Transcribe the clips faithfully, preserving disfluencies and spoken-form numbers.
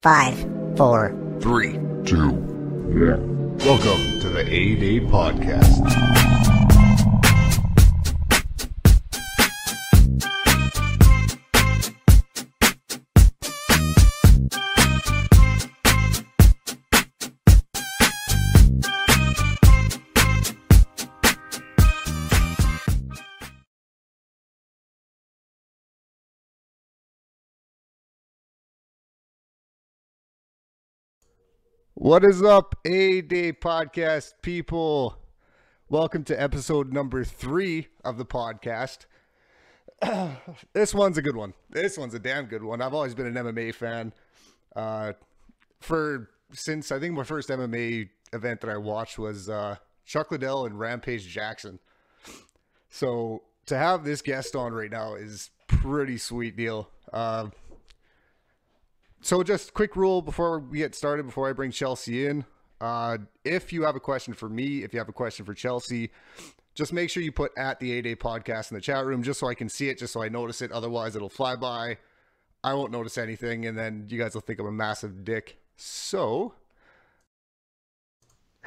Five, four, three, two, one. Welcome to the Eh Day Podcast. What is up, Eh Day Podcast people? Welcome to episode number three of the podcast. This one's a good one. This one's a damn good one. I've always been an M M A fan. Uh, for since I think my first M M A event that I watched was uh, Chuck Liddell and Rampage Jackson. So to have this guest on right now is pretty sweet deal. Uh, So just quick rule before we get started, before I bring Chelsea in, uh, if you have a question for me, if you have a question for Chelsea, just make sure you put at the Eh Day Podcast in the chat room, just so I can see it, just so I notice it. Otherwise it'll fly by. I won't notice anything. And then you guys will think I'm a massive dick. So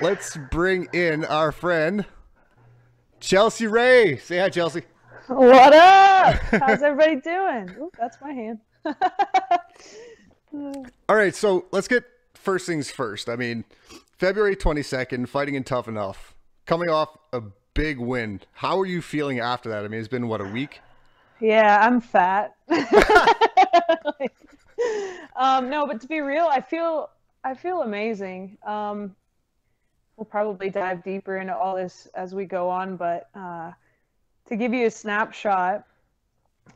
let's bring in our friend, Chelsea Ray. Say hi, Chelsea. What up? How's everybody doing? Ooh, that's my hand. All right, so let's get first things first. I mean, February twenty-second, fighting in Tuff-N-Uff, coming off a big win. How are you feeling after that? I mean, it's been, what, a week? Yeah, I'm fat. like, um, no, but to be real, I feel I feel amazing. Um, we'll probably dive deeper into all this as we go on, but uh, to give you a snapshot,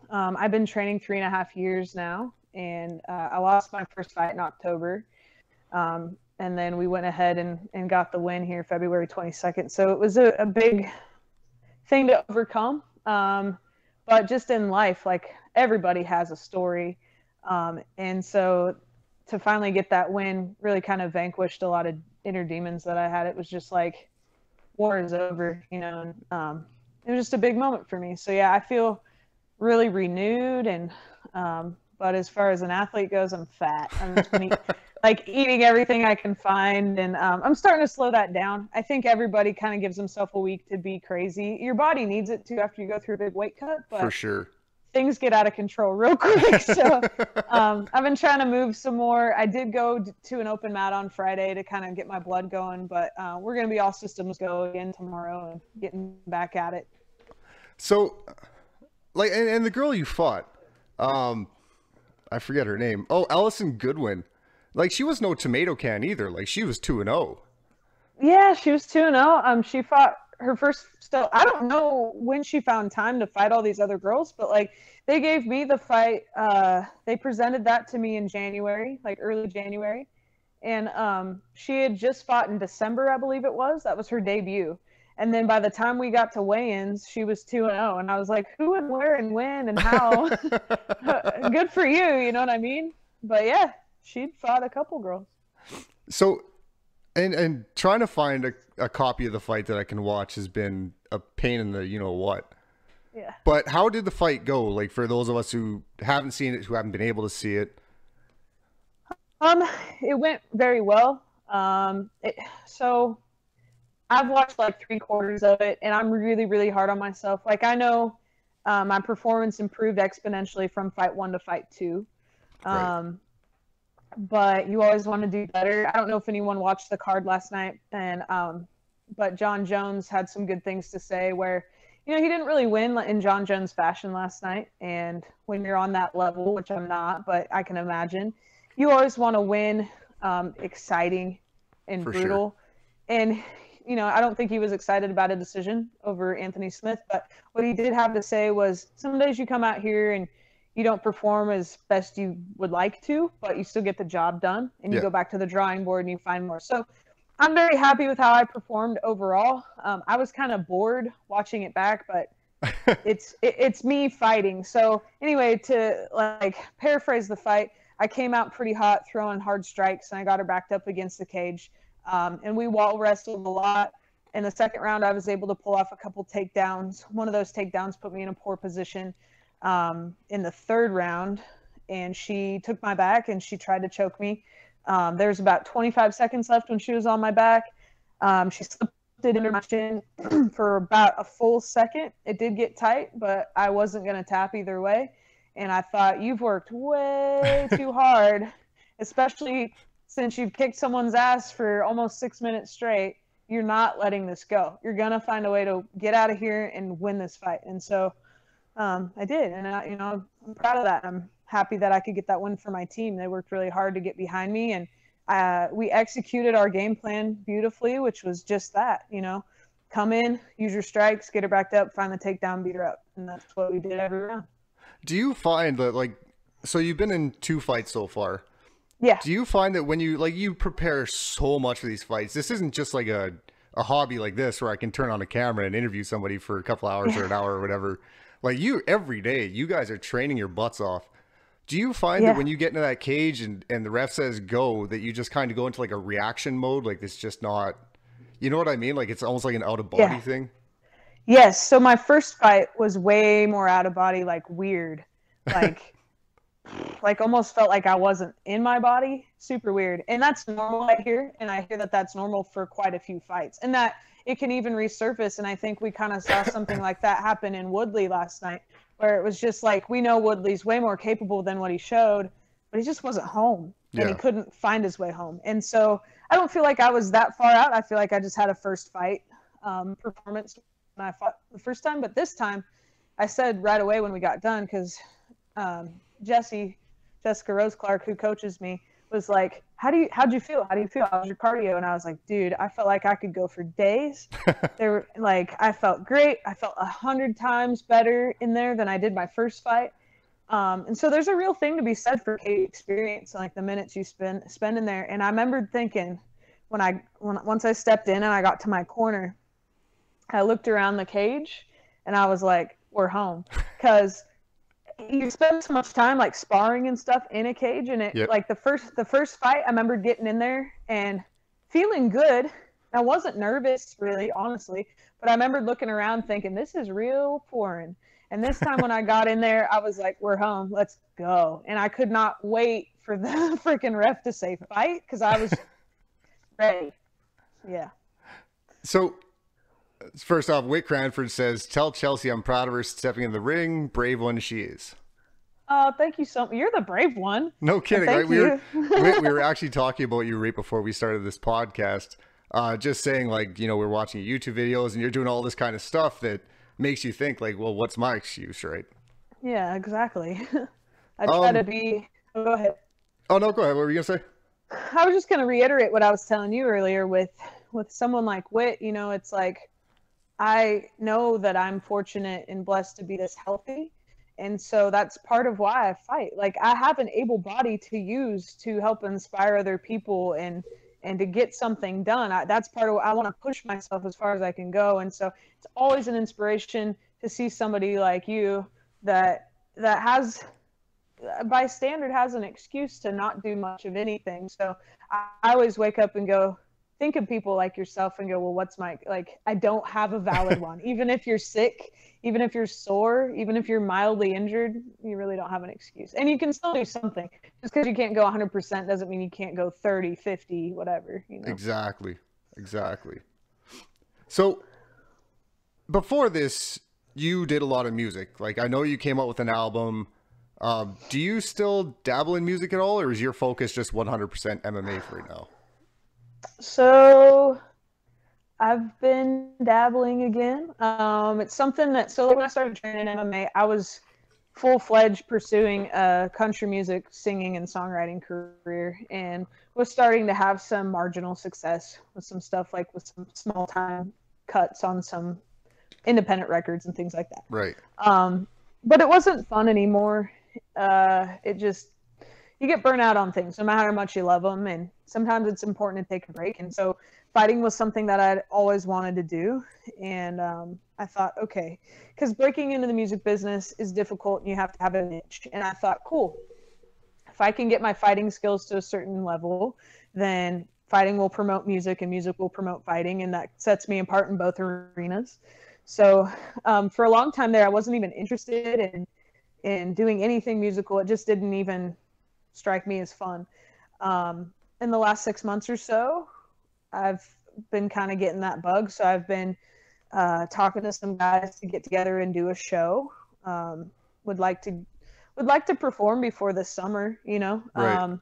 um, I've been training three and a half years now. And uh, I lost my first fight in October. Um, and then we went ahead and, and got the win here February twenty-second. So it was a, a big thing to overcome. Um, but just in life, like everybody has a story. Um, and so to finally get that win really kind of vanquished a lot of inner demons that I had. It was just like, war is over, you know. And, um, it was just a big moment for me. So yeah, I feel really renewed and, um, but as far as an athlete goes, I'm fat. I'm just eat, like eating everything I can find. And um, I'm starting to slow that down. I think everybody kind of gives himself a week to be crazy. Your body needs it too after you go through a big weight cut. But for sure, things get out of control real quick. So um, I've been trying to move some more. I did go to an open mat on Friday to kind of get my blood going. But uh, we're going to be all systems go again tomorrow and getting back at it. So, like, and, and the girl you fought, um, I forget her name. Oh, Allison Goodwin. Like, she was no tomato can either. Like, she was two and oh. Yeah, she was two and oh. Um, she fought her first still. I don't know when she found time to fight all these other girls, but, like, they gave me the fight. Uh, they presented that to me in January, like early January. And um, she had just fought in December, I believe it was. That was her debut. And then by the time we got to weigh-ins, she was two and oh. And I was like, who and where and when and how? Good for you, you know what I mean? But yeah, she'd fought a couple girls. So, and and trying to find a, a copy of the fight that I can watch has been a pain in the you-know-what. Yeah. But how did the fight go? Like, for those of us who haven't seen it, who haven't been able to see it. Um, it went very well. Um, it, so... I've watched like three quarters of it, and I'm really, really hard on myself. Like, I know um, my performance improved exponentially from fight one to fight two. Um, right. But you always want to do better. I don't know if anyone watched the card last night, and um, but John Jones had some good things to say where, you know, he didn't really win in John Jones fashion last night. And when you're on that level, which I'm not, but I can imagine, you always want to win um, exciting and For brutal. Sure. And you know, I don't think he was excited about a decision over Anthony Smith, but what he did have to say was, some days you come out here and you don't perform as best you would like to, but you still get the job done, and yeah. you go back to the drawing board and you find more. So I'm very happy with how I performed overall. Um, I was kind of bored watching it back, but it's, it, it's me fighting. So anyway, to like paraphrase the fight, I came out pretty hot, throwing hard strikes, and I got her backed up against the cage. Um, and we wall wrestled a lot. In the second round, I was able to pull off a couple takedowns. One of those takedowns put me in a poor position um, in the third round. and she took my back and she tried to choke me. Um, there was about twenty-five seconds left when she was on my back. Um, she slipped it under my chin for about a full second. It did get tight, but I wasn't going to tap either way. And I thought, you've worked way too hard, especially since you've kicked someone's ass for almost six minutes straight. You're not letting this go. You're going to find a way to get out of here and win this fight. And so um, I did. And, I, you know, I'm proud of that. I'm happy that I could get that win for my team. They worked really hard to get behind me. And uh, we executed our game plan beautifully, which was just that, you know, come in, use your strikes, get her backed up, find the takedown, beat her up. And that's what we did every round. Do you find that, like, so you've been in two fights so far. Yeah. Do you find that when you, like, you prepare so much for these fights, this isn't just like a, a hobby like this where I can turn on a camera and interview somebody for a couple hours yeah. or an hour or whatever. Like, you, every day, you guys are training your butts off. Do you find yeah. that when you get into that cage and, and the ref says go, that you just kind of go into like a reaction mode? Like, it's just not, you know what I mean? Like, it's almost like an out of body yeah. thing. Yes. So my first fight was way more out of body, like weird, like, like almost felt like I wasn't in my body. Super weird. And that's normal I hear. And I hear that that's normal for quite a few fights and that it can even resurface. And I think we kind of saw something like that happen in Woodley last night, where it was just like, we know Woodley's way more capable than what he showed, but he just wasn't home and yeah. he couldn't find his way home. And so I don't feel like I was that far out. I feel like I just had a first fight um, performance when I fought the first time. But this time I said right away when we got done, because um, Jesse, Jessica Rose Clark, who coaches me, was like, how do you, how'd you feel? How do you feel? How's your cardio? And I was like, dude, I felt like I could go for days. They were like, I felt great. I felt a hundred times better in there than I did my first fight. Um, and so there's a real thing to be said for experience, like the minutes you spend, spend in there. And I remembered thinking when I, when, once I stepped in and I got to my corner, I looked around the cage and I was like, we're home. Cause you spend so much time like sparring and stuff in a cage, and it yep. like the first the first fight I remember getting in there and feeling good. I wasn't nervous really, honestly, but I remember looking around thinking this is real foreign. And this time when I got in there, I was like, we're home, let's go. And I could not wait for the freaking ref to say fight, because I was ready. Yeah. So first off, Whit Cranford says, tell Chelsea I'm proud of her stepping in the ring. Brave one she is. Oh, uh, thank you so much. You're the brave one. No kidding. Right? We, were, we, we were actually talking about you right before we started this podcast. Uh, just saying, like, you know, we're watching YouTube videos and you're doing all this kind of stuff that makes you think, like, well, what's my excuse, right? Yeah, exactly. I try um, to be... Oh, go ahead. Oh, no, go ahead. What were you going to say? I was just going to reiterate what I was telling you earlier with, with someone like Whit. You know, it's like, I know that I'm fortunate and blessed to be this healthy. And so that's part of why I fight. Like, I have an able body to use to help inspire other people and, and to get something done. I, that's part of what I want to push myself as far as I can go. And so it's always an inspiration to see somebody like you that, that has, by standard, has an excuse to not do much of anything. So I, I always wake up and go, think of people like yourself and go, well, what's my, like, I don't have a valid one. Even if you're sick, even if you're sore, even if you're mildly injured, you really don't have an excuse. And you can still do something. Just because you can't go one hundred percent doesn't mean you can't go thirty, fifty, whatever. You know? Exactly. Exactly. So before this, you did a lot of music. Like, I know you came out with an album. Um, do you still dabble in music at all? Or is your focus just one hundred percent M M A for right now? So I've been dabbling again. Um, it's something that, so when I started training in M M A, I was full-fledged pursuing a country music, singing, and songwriting career, and was starting to have some marginal success with some stuff, like with some small-time cuts on some independent records and things like that. Right. Um, but it wasn't fun anymore. Uh, it just, you get burnt out on things, no matter how much you love them, and sometimes it's important to take a break. And so fighting was something that I'd always wanted to do. And um, I thought, okay, because breaking into the music business is difficult and you have to have a niche. And I thought, cool, if I can get my fighting skills to a certain level, then fighting will promote music and music will promote fighting. And that sets me apart in both arenas. So um, for a long time there, I wasn't even interested in and doing anything musical, it just didn't even strike me as fun. Um, in the last six months or so, I've been kind of getting that bug. So I've been uh, talking to some guys to get together and do a show. Um, would like to, would like to perform before this summer, you know. Right. Um,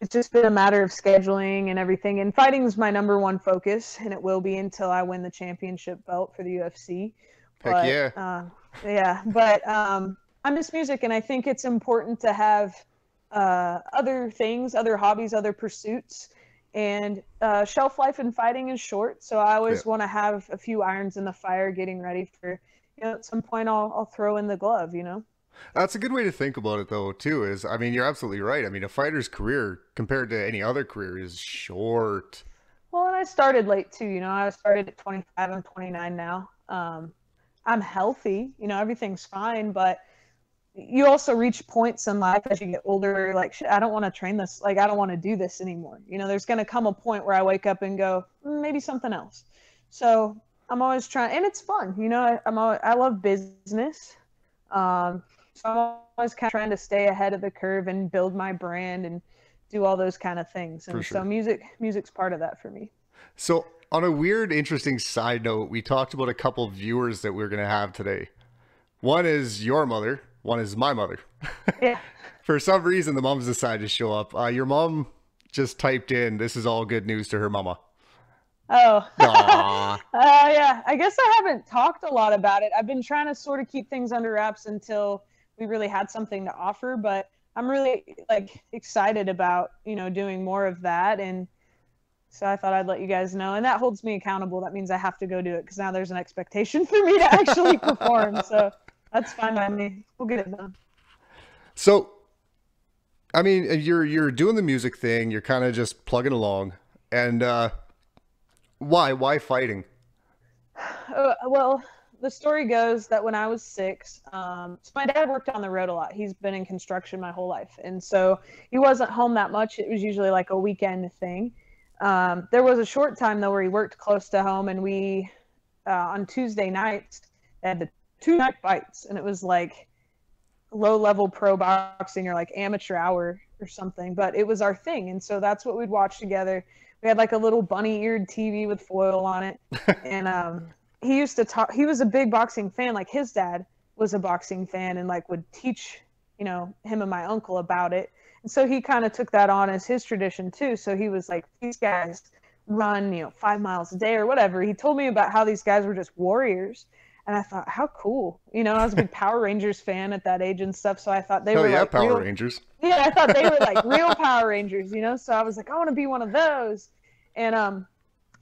it's just been a matter of scheduling and everything. And fighting is my number one focus, and it will be until I win the championship belt for the U F C. Heck but, yeah. Uh, yeah. But um, I miss music, and I think it's important to have uh, other things, other hobbies, other pursuits. And uh, shelf life in fighting is short, so I always yeah. want to have a few irons in the fire getting ready for, you know, at some point I'll, I'll throw in the glove, you know? That's a good way to think about it, though, too, is, I mean, you're absolutely right. I mean, a fighter's career compared to any other career is short. Well, and I started late, too. You know, I started at twenty-five. I'm twenty-nine now. Um, I'm healthy. You know, everything's fine, but you also reach points in life as you get older. Like, shit, I don't want to train this. Like, I don't want to do this anymore. You know, there's going to come a point where I wake up and go, mm, maybe something else. So I'm always trying, and it's fun. You know, I, I'm always, I love business. Um, So I'm always kind of trying to stay ahead of the curve and build my brand and do all those kind of things. And sure. so music, music's part of that for me. So on a weird, interesting side note, we talked about a couple of viewers that we're going to have today. One is your mother. One is my mother. Yeah. For some reason, the moms decided to show up. Uh, your mom just typed in, "This is all good news" to her mama. Oh, uh, yeah. I guess I haven't talked a lot about it. I've been trying to sort of keep things under wraps until we really had something to offer, but I'm really like excited about, you know, doing more of that. And so I thought I'd let you guys know, and that holds me accountable. That means I have to go do it, because now there's an expectation for me to actually perform. So that's fine by me. We'll get it done. So, I mean, you're, you're doing the music thing. You're kind of just plugging along. And, uh, why, why fighting? Uh, well, the story goes that when I was six, um, so my dad worked on the road a lot. He's been in construction my whole life. And so he wasn't home that much. It was usually like a weekend thing. Um, there was a short time, though, where he worked close to home. And we, uh, on Tuesday nights, had the two night fights. And it was like low level pro boxing or like amateur hour or something. But it was our thing. And so that's what we'd watch together. We had like a little bunny eared T V with foil on it. And, um, he used to talk, he was a big boxing fan. Like his dad was a boxing fan and like would teach, you know, him and my uncle about it. And so he kind of took that on as his tradition too. So he was like, these guys run, you know, five miles a day or whatever. He told me about how these guys were just warriors. And I thought, how cool. You know, I was a big Power Rangers fan at that age and stuff. So I thought they Hell were yeah, like Power real... Rangers. Yeah. I thought they were like real Power Rangers, you know? So I was like, I want to be one of those. And, um,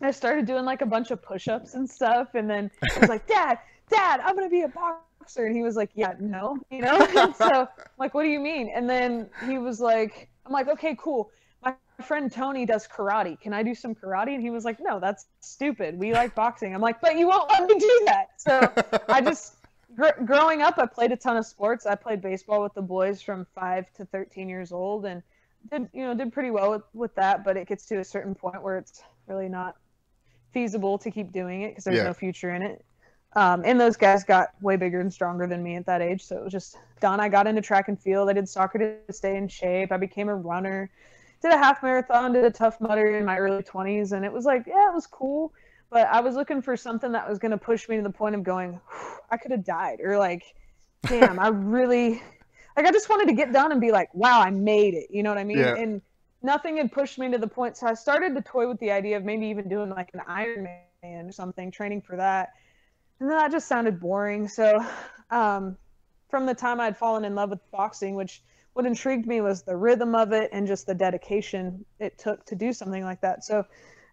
I started doing like a bunch of push-ups and stuff. And then I was like, Dad, Dad, I'm going to be a boxer. And he was like, yeah, no, you know? And so I'm like, what do you mean? And then he was like, I'm like, okay, cool. My friend Tony does karate. Can I do some karate? And he was like, no, that's stupid. We like boxing. I'm like, but you won't let me do that. So I just, gr- growing up, I played a ton of sports. I played baseball with the boys from five to thirteen years old and did, you know, did pretty well with, with that. But it gets to a certain point where it's really not feasible to keep doing it because there's yeah. no future in it. Um, and those guys got way bigger and stronger than me at that age. So it was just done. I got into track and field. I did soccer to stay in shape. I became a runner, did a half marathon, did a Tough Mudder in my early twenties. And it was like, yeah, it was cool. But I was looking for something that was going to push me to the point of going, I could have died. Or like, damn, I really, like, I just wanted to get done and be like, wow, I made it. You know what I mean? Yeah. And nothing had pushed me to the point. So I started to toy with the idea of maybe even doing like an Ironman or something, training for that. And then that just sounded boring. So um, from the time I'd fallen in love with boxing, which what intrigued me was the rhythm of it and just the dedication it took to do something like that. So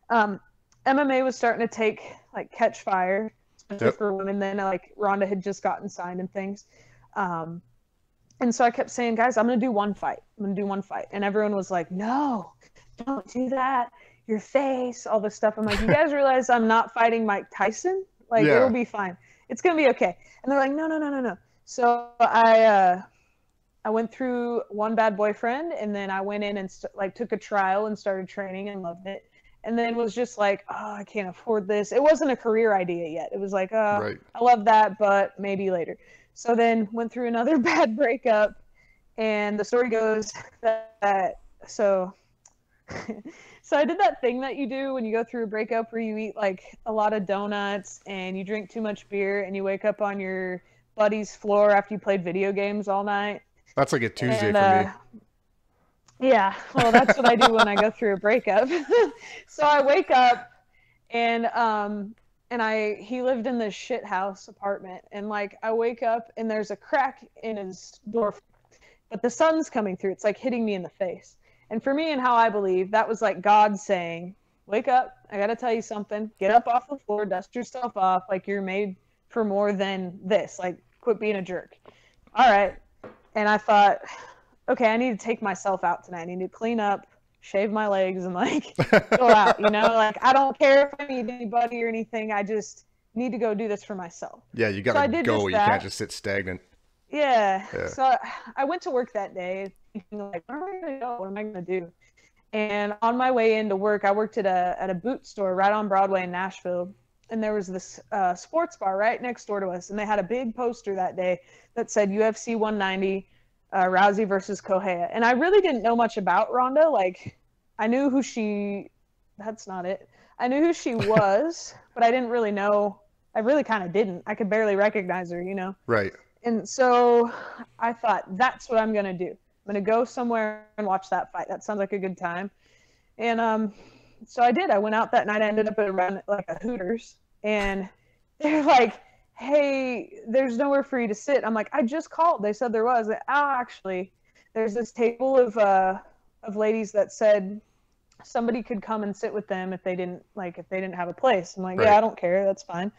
um, M M A was starting to take like catch fire, especially yep. for women. Then like Rhonda had just gotten signed and things. Um, And so I kept saying, guys, I'm going to do one fight. I'm going to do one fight. And everyone was like, no, don't do that. Your face, all this stuff. I'm like, you guys realize I'm not fighting Mike Tyson? Like, yeah. it'll be fine. It's going to be okay. And they're like, no, no, no, no, no. So I uh, I went through one bad boyfriend, and then I went in and st- like took a trial and started training and loved it. and then was just like, oh, I can't afford this. It wasn't a career idea yet. It was like, oh, right. I love that, but maybe later. So then went through another bad breakup, and the story goes that, so so I did that thing that you do when you go through a breakup where you eat like a lot of donuts and you drink too much beer and you wake up on your buddy's floor after you played video games all night. That's like a Tuesday and, uh, for me. Yeah, well, that's what I do when I go through a breakup. So I wake up and um and I he lived in this shit house apartment, and like I wake up and there's a crack in his door, but the sun's coming through. It's like hitting me in the face. And for me and how I believe, that was like God saying, wake up, I got to tell you something. Get up off the floor, dust yourself off. Like, you're made for more than this. Like, quit being a jerk. All right. And I thought, okay, I need to take myself out tonight. I need to clean up, shave my legs, and like go out, you know? Like, I don't care if I need anybody or anything. I just need to go do this for myself. Yeah, you got to go. You can't just sit stagnant. Yeah. yeah. So I went to work that day, like, where am I gonna go? What am I gonna do? And on my way into work, I worked at a at a boot store right on Broadway in Nashville, and there was this uh, sports bar right next door to us, and they had a big poster that day that said U F C one ninety, uh, Rousey versus Correia. And I really didn't know much about Ronda. Like, I knew who she, that's not it. I knew who she was, but I didn't really know. I really kind of didn't. I could barely recognize her, you know? Right. And so I thought, that's what I'm gonna do. I'm going to go somewhere and watch that fight. That sounds like a good time. And um, so I did. I went out that night. I ended up at around like a Hooters. And they're like, hey, there's nowhere for you to sit. I'm like, I just called. They said there was. Like, oh, actually, there's this table of uh, of ladies that said somebody could come and sit with them if they didn't, like, if they didn't have a place. I'm like, right. yeah, I don't care. That's fine.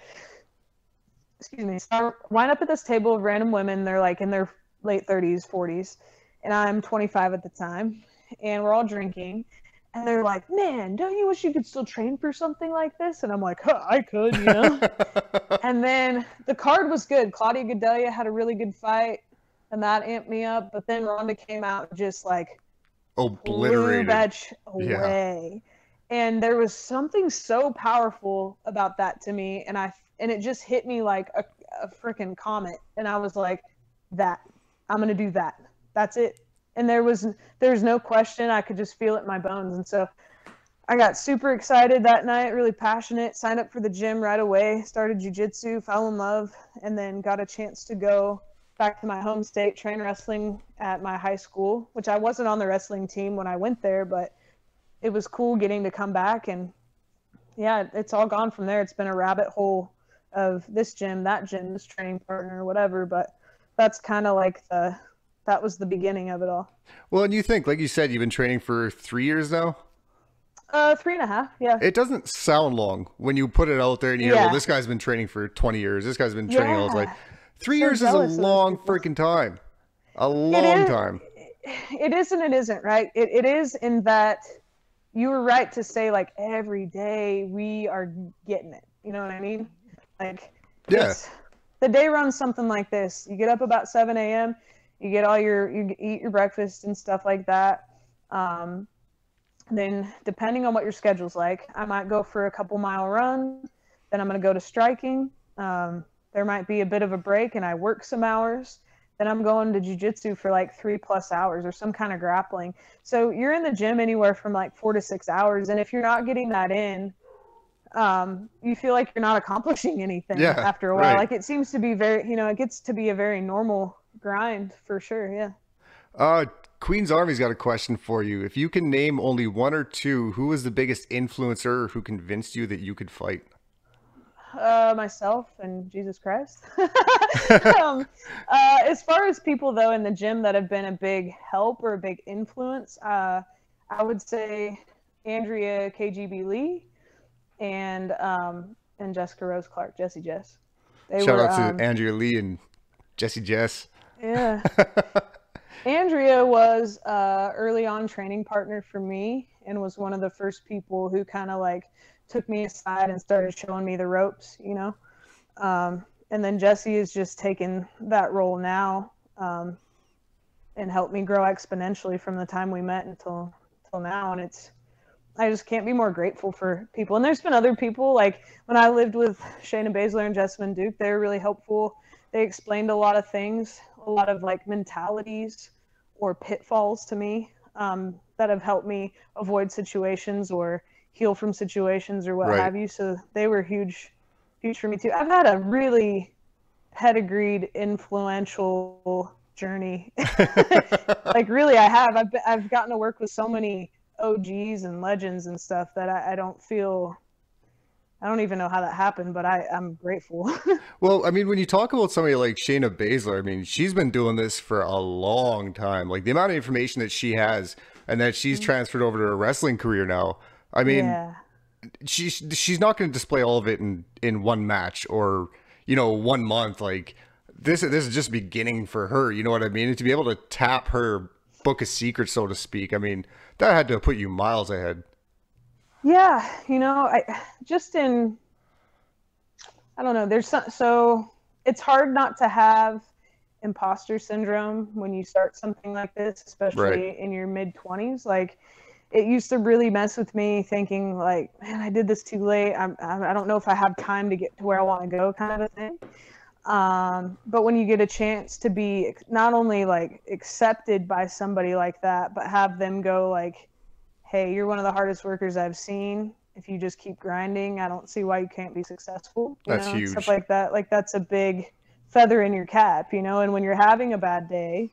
Excuse me. So I wind up at this table of random women. They're like in their late thirties, forties. And I'm twenty-five at the time, and we're all drinking, and they're like, man, don't you wish you could still train for something like this? And I'm like, huh, I could, you know? And then the card was good. Claudia Gadelha had a really good fight, and that amped me up, but then Ronda came out just like obliterated bitch away. Yeah. And there was something so powerful about that to me, and I and it just hit me like a, a freaking comet, and I was like, that, I'm going to do that. That's it. And there was there was no question. I could just feel it in my bones. And so I got super excited that night, really passionate, signed up for the gym right away, started jiu-jitsu, fell in love, and then got a chance to go back to my home state, train wrestling at my high school, which I wasn't on the wrestling team when I went there, but it was cool getting to come back. And, yeah, it's all gone from there. It's been a rabbit hole of this gym, that gym, this training partner, whatever. But that's kind of like the – that was the beginning of it all. Well, and you think, like you said, you've been training for three years now? Uh, three and a half, yeah. It doesn't sound long when you put it out there and you yeah. hear, well, this guy's been training for twenty years. This guy's been training yeah. all his life. Three so years is a long freaking time. A long it is, time. It is and it isn't, right? It, it is in that you were right to say, like, every day we are getting it. You know what I mean? Like, yeah. the day runs something like this. You get up about seven a m, you get all your, you eat your breakfast and stuff like that. Um, then depending on what your schedule's like, I might go for a couple mile run. Then I'm going to go to striking. Um, there might be a bit of a break and I work some hours. Then I'm going to jiu-jitsu for like three plus hours or some kind of grappling. So you're in the gym anywhere from like four to six hours. And if you're not getting that in, um, you feel like you're not accomplishing anything yeah, after a while. Right. Like it seems to be very, you know, it gets to be a very normal grind for sure. Yeah. uh Queen's Army's got a question for you. If you can name only one or two, who was the biggest influencer who convinced you that you could fight? Uh myself and Jesus Christ. um, uh as far as people though in the gym that have been a big help or a big influence, uh I would say Andrea K G B Lee and um and Jessica Rose Clark, Jessie Jess. They shout were, out to um, Andrea Lee and Jessie Jess. Yeah. Andrea was uh, early on training partner for me and was one of the first people who kind of like took me aside and started showing me the ropes, you know. Um, and then Jessie is just taking that role now um, and helped me grow exponentially from the time we met until, until now. And it's, I just can't be more grateful for people. And there's been other people, like when I lived with Shayna Baszler and Jessamyn Duke, they were really helpful. They explained a lot of things, a lot of like mentalities or pitfalls to me um, that have helped me avoid situations or heal from situations or what right. have you. So they were huge, huge for me too. I've had a really pedigreed, influential journey. Like really, I have. I've, been, I've gotten to work with so many O Gs and legends and stuff that I, I don't feel, I don't even know how that happened, but I, I'm grateful. Well, I mean, when you talk about somebody like Shayna Baszler, I mean, she's been doing this for a long time. Like the amount of information that she has and that she's mm-hmm. transferred over to her wrestling career now, I mean, yeah. she's, she's not going to display all of it in, in one match or, you know, one month. Like this, this is just beginning for her. You know what I mean? And to be able to tap her book of secrets, so to speak, I mean, that had to put you miles ahead. Yeah, you know, I just in, I don't know, there's some, so it's hard not to have imposter syndrome when you start something like this, especially right. in your mid twenties. Like it used to really mess with me thinking like, man, I did this too late. I'm, I don't know if I have time to get to where I want to go kind of a thing. Um, but when you get a chance to be not only like accepted by somebody like that, but have them go like, hey, you're one of the hardest workers I've seen. If you just keep grinding, I don't see why you can't be successful. You that's know? Huge. Stuff like that. Like that's a big feather in your cap, you know? And when you're having a bad day,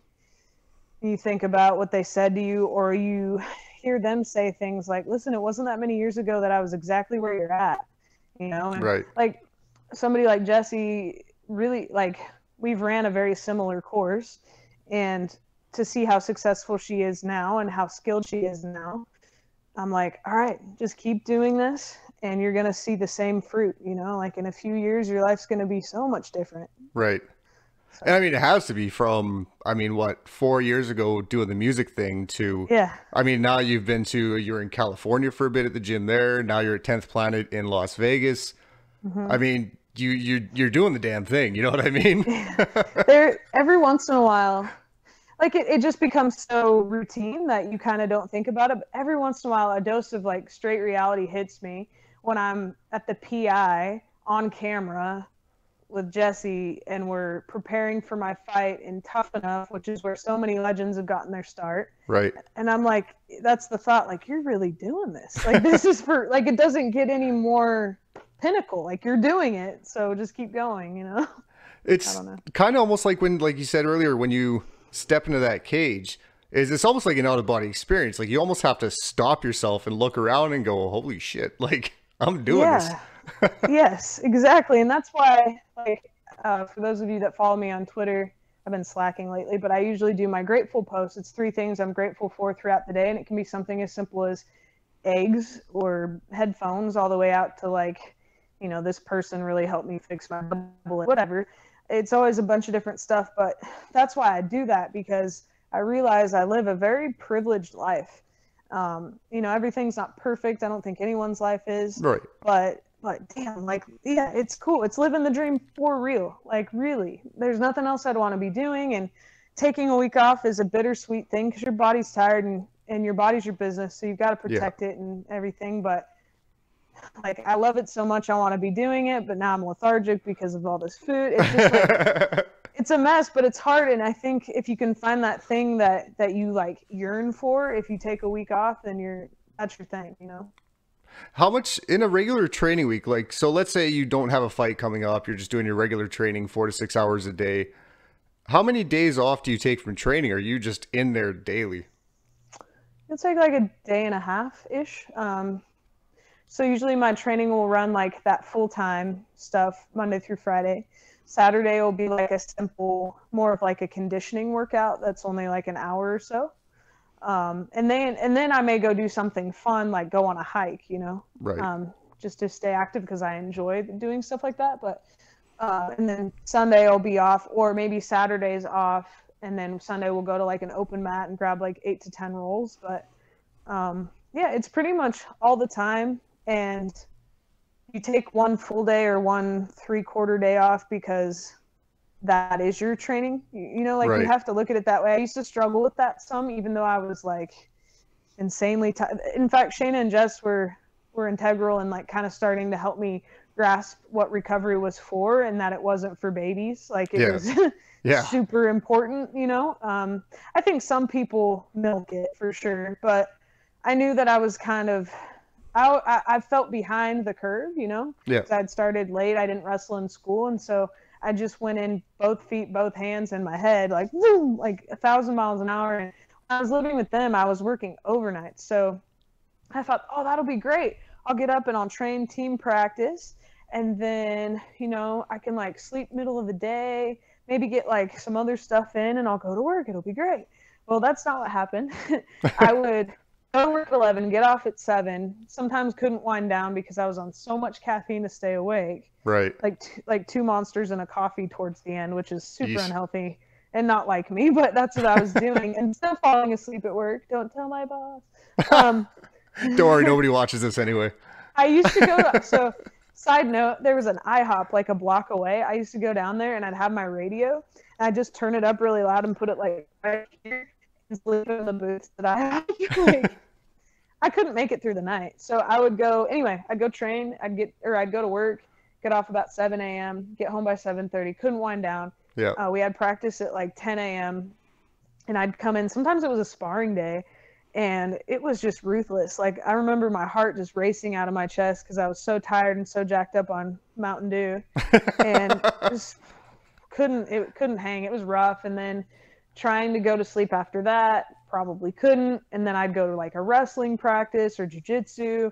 you think about what they said to you, or you hear them say things like, listen, it wasn't that many years ago that I was exactly where you're at, you know? And right. like somebody like Jesse, really, like we've ran a very similar course, and to see how successful she is now and how skilled she is now, I'm like, all right, just keep doing this and you're going to see the same fruit, you know, like in a few years, your life's going to be so much different. Right. So. And I mean, it has to be from, I mean, what, four years ago doing the music thing to, yeah. I mean, now you've been to, you're in California for a bit at the gym there. Now you're at tenth planet in Las Vegas. Mm-hmm. I mean, you, you, you're doing the damn thing. You know what I mean? There, every once in a while, like it, it just becomes so routine that you kind of don't think about it. But every once in a while, a dose of like straight reality hits me when I'm at the P I on camera with Jesse and we're preparing for my fight in Tuff-N-Uff, which is where so many legends have gotten their start. Right. And I'm like, that's the thought, like, you're really doing this. Like this is for, like, it doesn't get any more pinnacle. Like you're doing it. So just keep going, you know? It's kind of almost like when, like you said earlier, when you step into that cage, is it's almost like an out-of-body experience. Like you almost have to stop yourself and look around and go, holy shit, like I'm doing yeah. this. Yes, exactly. And that's why, like, uh, for those of you that follow me on Twitter, I've been slacking lately, but I usually do my grateful post. It's three things I'm grateful for throughout the day. And it can be something as simple as eggs or headphones all the way out to like, you know, this person really helped me fix my bubble, whatever. It's always a bunch of different stuff, but that's why I do that, because I realize I live a very privileged life. Um, you know, everything's not perfect. I don't think anyone's life is. Right. But, but damn, like, yeah, it's cool. It's living the dream for real. Like, really, there's nothing else I'd want to be doing. And taking a week off is a bittersweet thing because your body's tired and, and your body's your business. So you've got to protect yeah. it and everything. But like, I love it so much. I want to be doing it, but now I'm lethargic because of all this food. It's just like, it's a mess, but it's hard. And I think if you can find that thing that, that you like yearn for, if you take a week off, then you're, that's your thing, you know? How much in a regular training week? Like, so let's say you don't have a fight coming up. You're just doing your regular training, four to six hours a day. How many days off do you take from training? Are you just in there daily? It's like, like a day and a half ish. Um, So usually my training will run like that full-time stuff Monday through Friday. Saturday will be like a simple, more of like a conditioning workout that's only like an hour or so. Um, and then and then I may go do something fun, like go on a hike, you know, right. um, just to stay active because I enjoy doing stuff like that. But uh, and then Sunday I'll be off, or maybe Saturday's off. And then Sunday we'll go to like an open mat and grab like eight to ten rolls. But um, yeah, it's pretty much all the time. And you take one full day or one three quarter day off because that is your training. You, you know, like right. you have to look at it that way. I used to struggle with that some, even though I was like, insanely tough. In fact, Shayna and Jess were were integral in like kind of starting to help me grasp what recovery was for, and that it wasn't for babies. Like it yeah. was yeah. super important, you know. Um, I think some people milk it for sure, but I knew that I was kind of, I I felt behind the curve, you know. Yeah. I'd started late. I didn't wrestle in school, and so I just went in both feet, both hands, and my head, like boom, like a thousand miles an hour. And when I was living with them, I was working overnight, so I thought, oh, that'll be great. I'll get up and I'll train team practice. And then, you know, I can like sleep middle of the day, maybe get like some other stuff in, and I'll go to work. It'll be great. Well, that's not what happened. I would go to work at eleven, get off at seven. Sometimes couldn't wind down because I was on so much caffeine to stay awake. Right. Like, t- like two monsters and a coffee towards the end, which is super Yeesh. unhealthy and not like me, but that's what I was doing. And still falling asleep at work. Don't tell my boss. Um, Don't worry, nobody watches this anyway. I used to go to, so side note, there was an IHOP like a block away. I used to go down there and I'd have my radio and I'd just turn it up really loud and put it like right here and sleep in the booths that I had. Like, I couldn't make it through the night. So I would go anyway, I'd go train, I'd get or I'd go to work, get off about seven a.m., get home by seven thirty, couldn't wind down. Yeah. Uh, we had practice at like ten a.m. and I'd come in. Sometimes it was a sparring day. And it was just ruthless. Like, I remember my heart just racing out of my chest because I was so tired and so jacked up on Mountain Dew. And just couldn't, it couldn't hang. It was rough. And then trying to go to sleep after that, probably couldn't. And then I'd go to, like, a wrestling practice or jiu-jitsu.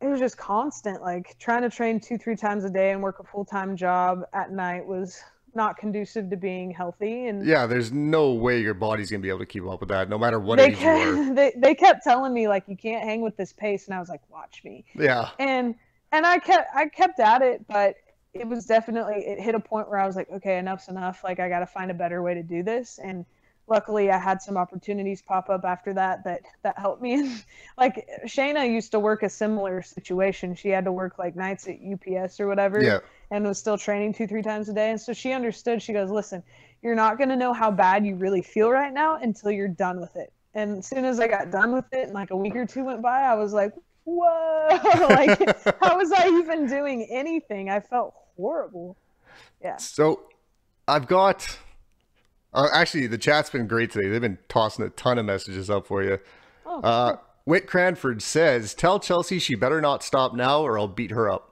It was just constant. Like, trying to train two, three times a day and work a full-time job at night was not conducive to being healthy. And yeah, there's no way your body's gonna be able to keep up with that, no matter what they age kept, you were. They, they kept telling me, like, you can't hang with this pace, and I was like, watch me. Yeah. And and I kept I kept at it, but it was definitely, it hit a point where I was like, okay, enough's enough. Like, I gotta find a better way to do this. And luckily, I had some opportunities pop up after that that that helped me. Like, Shayna used to work a similar situation. She had to work like nights at U P S or whatever. Yeah. And was still training two, three times a day. And so she understood. She goes, listen, you're not going to know how bad you really feel right now until you're done with it. And as soon as I got done with it and like a week or two went by, I was like, whoa, like how was I even doing anything? I felt horrible. Yeah. So I've got, uh, actually the chat's been great today. They've been tossing a ton of messages up for you. Oh, uh, cool. Whit Cranford says, tell Chelsea she better not stop now or I'll beat her up.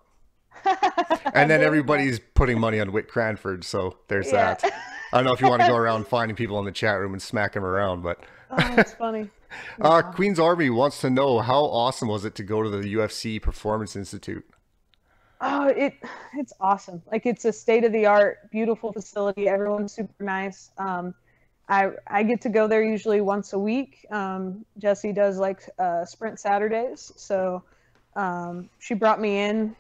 And then everybody's putting money on Whit Cranford, so there's yeah. that. I don't know if you want to go around finding people in the chat room and smack them around, but oh, that's funny. Yeah. Uh, Queen's Army wants to know, how awesome was it to go to the U F C Performance Institute? Oh, it it's awesome. Like, it's a state-of-the-art, beautiful facility. Everyone's super nice. Um, I I get to go there usually once a week. Um, Jesse does like uh, Sprint Saturdays, so um, she brought me in.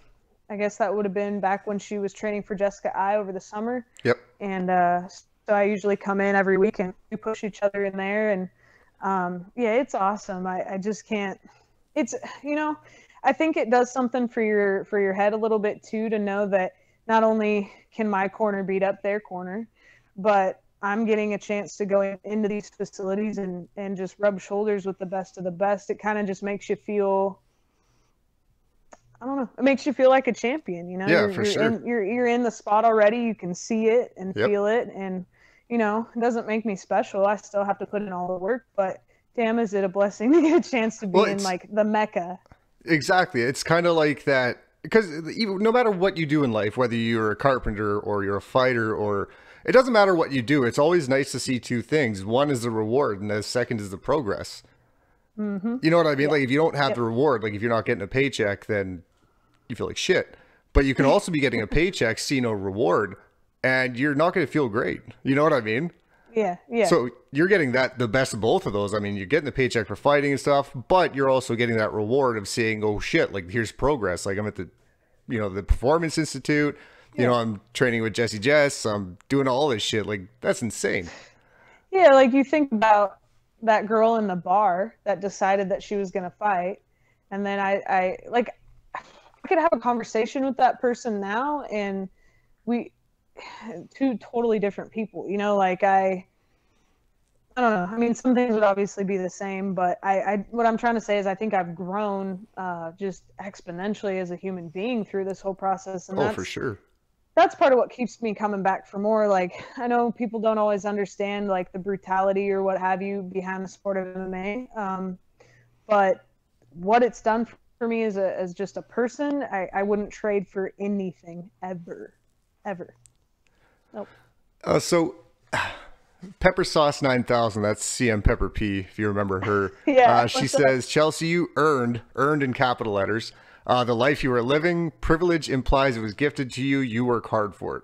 I guess that would have been back when she was training for Jessica I over the summer. Yep. And uh, so I usually come in every week and we push each other in there. And um, yeah, it's awesome. I, I just can't, it's, you know, I think it does something for your, for your head a little bit too, to know that not only can my corner beat up their corner, but I'm getting a chance to go in, into these facilities and, and just rub shoulders with the best of the best. It kind of just makes you feel, I don't know. It makes you feel like a champion, you know? Yeah, you're, for you're sure. In, you're, you're in the spot already. You can see it and yep. feel it. And, you know, it doesn't make me special. I still have to put in all the work. But damn, is it a blessing to get a chance to be well, in, like, the Mecca. Exactly. It's kind of like that. Because no matter what you do in life, whether you're a carpenter or you're a fighter or it doesn't matter what you do, it's always nice to see two things. One is the reward and the second is the progress. Mm-hmm. You know what I mean? Yeah. Like, if you don't have yeah. the reward, like if you're not getting a paycheck, then you feel like shit. But you can also be getting a paycheck, see no reward, and you're not going to feel great. You know what I mean? Yeah, yeah. So you're getting that, the best of both of those. I mean, you're getting the paycheck for fighting and stuff, but you're also getting that reward of seeing, oh shit, like here's progress. Like I'm at the, you know, the Performance Institute. You yeah. know, I'm training with Jesse Jess. I'm doing all this shit. Like that's insane. Yeah, like you think about that girl in the bar that decided that she was going to fight. And then I, I like, I could have a conversation with that person now. And we, two totally different people, you know, like I, I don't know. I mean, some things would obviously be the same, but I, I what I'm trying to say is I think I've grown uh, just exponentially as a human being through this whole process. And oh, that's, for sure. That's part of what keeps me coming back for more. Like, I know people don't always understand, like, the brutality or what have you behind the sport of M M A, um, but what it's done for me as, a, as just a person, I, I wouldn't trade for anything ever, ever. Nope. Uh, so... Pepper Sauce nine thousand, that's C M Pepper P, if you remember her. yeah, uh, she says, up? Chelsea, you earned, earned in capital letters, uh, the life you are living. Privilege implies it was gifted to you. You work hard for it.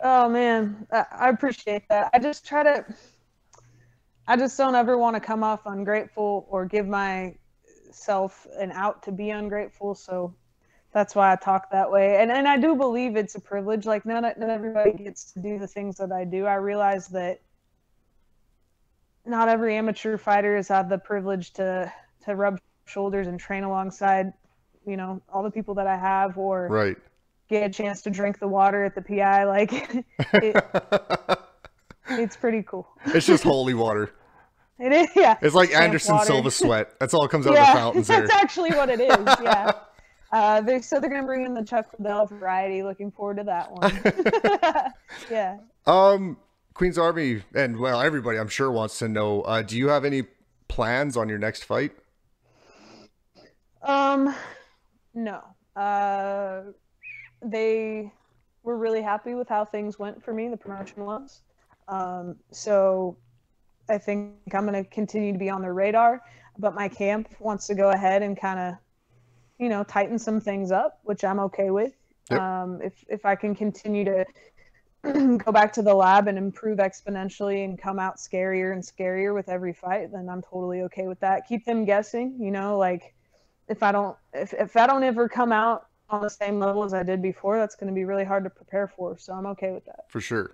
Oh, man. I appreciate that. I just try to, I just don't ever want to come off ungrateful or give myself an out to be ungrateful. So that's why I talk that way. And and I do believe it's a privilege. Like, not, not everybody gets to do the things that I do. I realize that not every amateur fighter has had the privilege to, to rub shoulders and train alongside, you know, all the people that I have, or right. get a chance to drink the water at the P I. Like, it, it's pretty cool. It's just holy water. It is, yeah. It's like Stamp Anderson water. Silva sweat. That's all comes out yeah, of the fountains there. That's actually what it is, yeah. Uh, they so they're going to bring in the Chuck Liddell variety. Looking forward to that one. yeah. Um, Queen's Army, and well, everybody I'm sure wants to know, uh, do you have any plans on your next fight? Um, no. Uh, they were really happy with how things went for me, the promotion was. Um, so I think I'm going to continue to be on their radar, but my camp wants to go ahead and kind of, you know, tighten some things up, which I'm okay with. Yep. Um, if, if I can continue to go back to the lab and improve exponentially and come out scarier and scarier with every fight, then I'm totally okay with that. Keep them guessing, you know, like if I don't, if, if I don't ever come out on the same level as I did before, that's going to be really hard to prepare for. So I'm okay with that. For sure.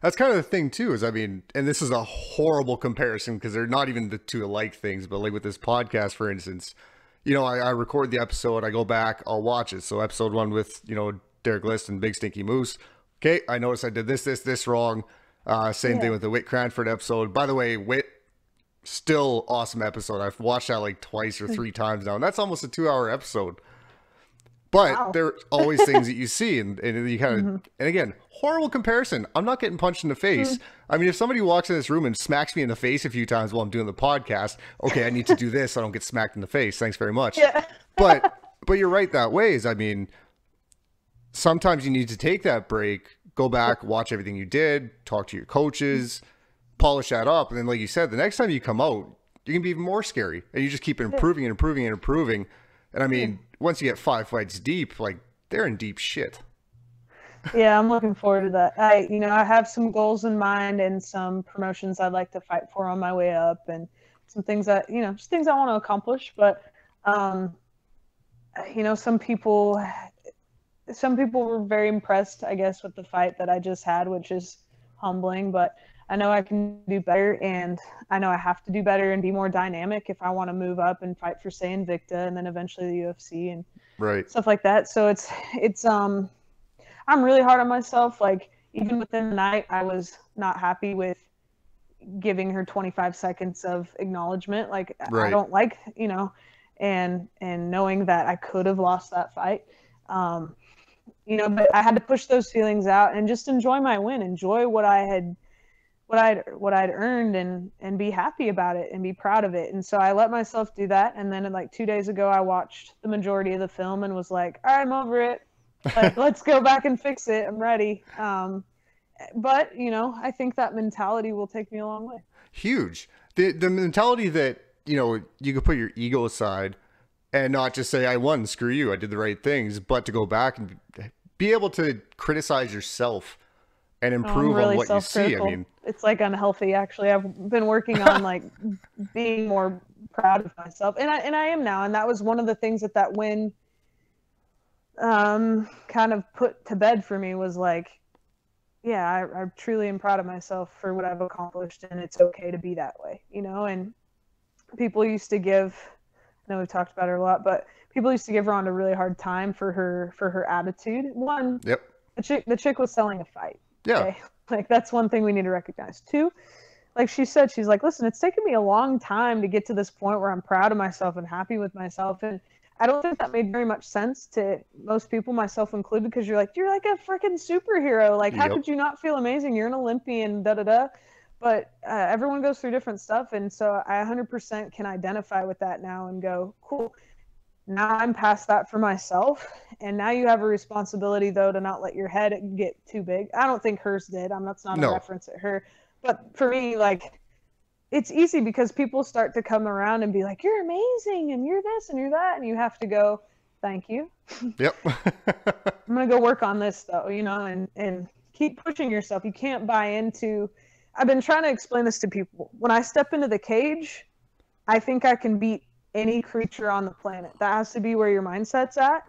That's kind of the thing too, is I mean, and this is a horrible comparison because they're not even the two alike things, but like with this podcast, for instance, you know, I, I record the episode, I go back, I'll watch it. So episode one with, you know, Derek List and Big Stinky Moose. Okay, I noticed I did this, this, this wrong. Uh, same yeah. thing with the Whit Cranford episode. By the way, Whit, still awesome episode. I've watched that like twice or three times now. And that's almost a two-hour episode. But wow. there are always things that you see. And, and you kind of, mm-hmm. and again, horrible comparison. I'm not getting punched in the face. Mm-hmm. I mean, if somebody walks in this room and smacks me in the face a few times while I'm doing the podcast, okay, I need to do this. So I don't get smacked in the face. Thanks very much. Yeah. but, but you're right that way is, I mean, sometimes you need to take that break, go back, watch everything you did, talk to your coaches, polish that up. And then, like you said, the next time you come out, you can be even more scary. And you just keep improving and improving and improving. And I mean, once you get five fights deep, like they're in deep shit. Yeah, I'm looking forward to that. I, you know, I have some goals in mind and some promotions I'd like to fight for on my way up and some things that, you know, just things I want to accomplish. But, um, you know, some people, some people were very impressed, I guess, with the fight that I just had, which is humbling, but I know I can do better, and I know I have to do better and be more dynamic if I want to move up and fight for, say, Invicta and then eventually the U F C and right. stuff like that. So it's, it's, um, I'm really hard on myself. Like, even within the night, I was not happy with giving her twenty-five seconds of acknowledgement. Like, right. I don't like, you know, and, and knowing that I could have lost that fight. Um, you know, but I had to push those feelings out and just enjoy my win, enjoy what I had what I'd, what I'd earned and, and be happy about it and be proud of it. And so I let myself do that. And then like two days ago, I watched the majority of the film and was like, all right, I'm over it. Like, let's go back and fix it. I'm ready. Um, but you know, I think that mentality will take me a long way. Huge. The, the mentality that, you know, you could put your ego aside and not just say, I won, screw you, I did the right things, but to go back and be able to criticize yourself and improve oh, really on what you see. I mean, it's like unhealthy, actually. I've been working on like being more proud of myself, and I and I am now. And that was one of the things that that win um, kind of put to bed for me was like, yeah, I, I truly am proud of myself for what I've accomplished, and it's okay to be that way, you know. And people used to give, I know we've talked about her a lot, but people used to give Ronda a really hard time for her for her attitude. One, yep, the chick the chick was selling a fight. Yeah. Okay. Like, that's one thing we need to recognize. Two, like she said, she's like, listen, it's taken me a long time to get to this point where I'm proud of myself and happy with myself. And I don't think that made very much sense to most people, myself included, because you're like, you're like a freaking superhero. Like, yep. How could you not feel amazing? You're an Olympian, da-da-da. But uh, everyone goes through different stuff. And so I one hundred percent can identify with that now and go, cool. Now I'm past that for myself. And now you have a responsibility, though, to not let your head get too big. I don't think hers did. I'm That's not no. a reference at her. But for me, like, it's easy because people start to come around and be like, you're amazing and you're this and you're that. And you have to go, thank you. Yep. I'm going to go work on this, though, you know, and, and keep pushing yourself. You can't buy into... I've been trying to explain this to people. When I step into the cage, I think I can beat any creature on the planet. That has to be where your mindset's at.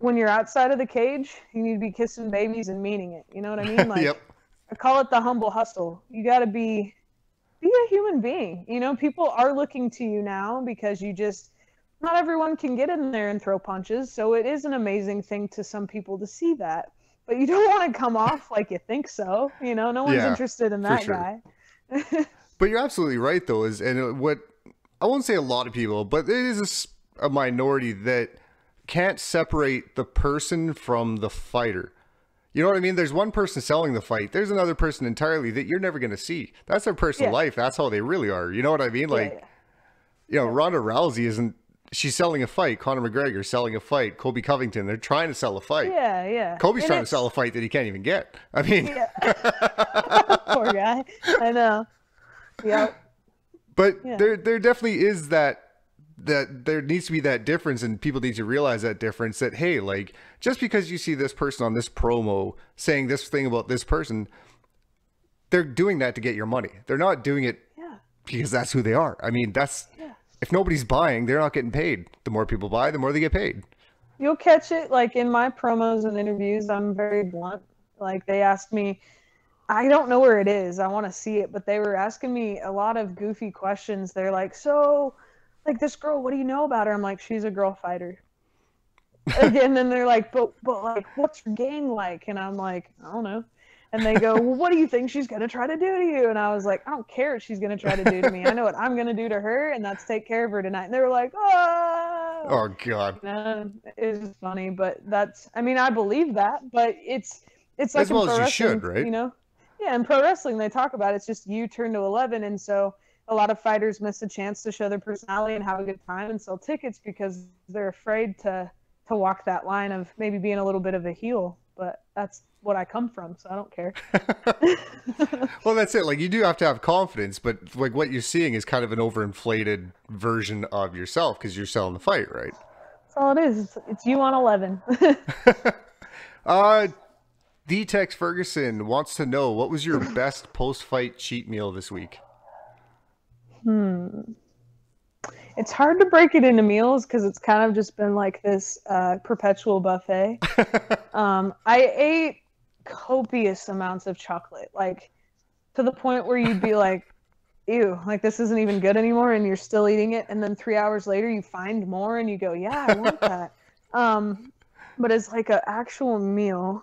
When you're outside of the cage, you need to be kissing babies and meaning it. You know what I mean? Like, yep. I call it the humble hustle. You got to be be a human being. You know, people are looking to you now because you just, not everyone can get in there and throw punches. So it is an amazing thing to some people to see that. But you don't want to come off like you think so, you know, no one's yeah, interested in that sure. guy. But you're absolutely right, though, is, and what I won't say a lot of people, but it is a, a minority that can't separate the person from the fighter. You know what I mean? There's one person selling the fight. There's another person entirely that you're never going to see. That's their personal yeah. life. That's how they really are. You know what I mean? Like, yeah, yeah. you know, yeah. Ronda Rousey isn't, she's selling a fight. Conor McGregor selling a fight. Colby Covington, they're trying to sell a fight. Yeah, yeah. Colby's and trying it's... to sell a fight that he can't even get. I mean. Yeah. Poor guy. I know. Yeah. But yeah. there there definitely is that, that there needs to be that difference, and people need to realize that difference, that, hey, like, just because you see this person on this promo saying this thing about this person, they're doing that to get your money. They're not doing it yeah. because that's who they are. I mean, that's... Yeah. If nobody's buying, they're not getting paid. The more people buy, the more they get paid. You'll catch it. Like in my promos and interviews, I'm very blunt. Like they asked me, I don't know where it is. I want to see it. But they were asking me a lot of goofy questions. They're like, so like this girl, what do you know about her? I'm like, she's a girl fighter. And then they're like, but, but like, what's her game like? And I'm like, I don't know. And they go, well, what do you think she's going to try to do to you? And I was like, I don't care what she's going to try to do to me. I know what I'm going to do to her, and that's take care of her tonight. And they were like, oh. Oh, God. You know, it was funny, but that's, I mean, I believe that, but it's, it's like as well in pro as you should, right? You know? Yeah, in pro wrestling, they talk about it. It's just you turn to eleven, and so a lot of fighters miss a chance to show their personality and have a good time and sell tickets because they're afraid to, to walk that line of maybe being a little bit of a heel. But that's what I come from, so I don't care. Well, that's it. Like, you do have to have confidence, but like what you're seeing is kind of an overinflated version of yourself because you're selling the fight, right? That's all it is. It's, it's you on eleven. uh, D-Tex Ferguson wants to know, what was your best post-fight cheat meal this week? Hmm. It's hard to break it into meals because it's kind of just been like this uh, perpetual buffet. um, I ate copious amounts of chocolate, like to the point where you'd be like, ew, like this isn't even good anymore, and you're still eating it. And then three hours later, you find more and you go, yeah, I want that. um, but as like an actual meal.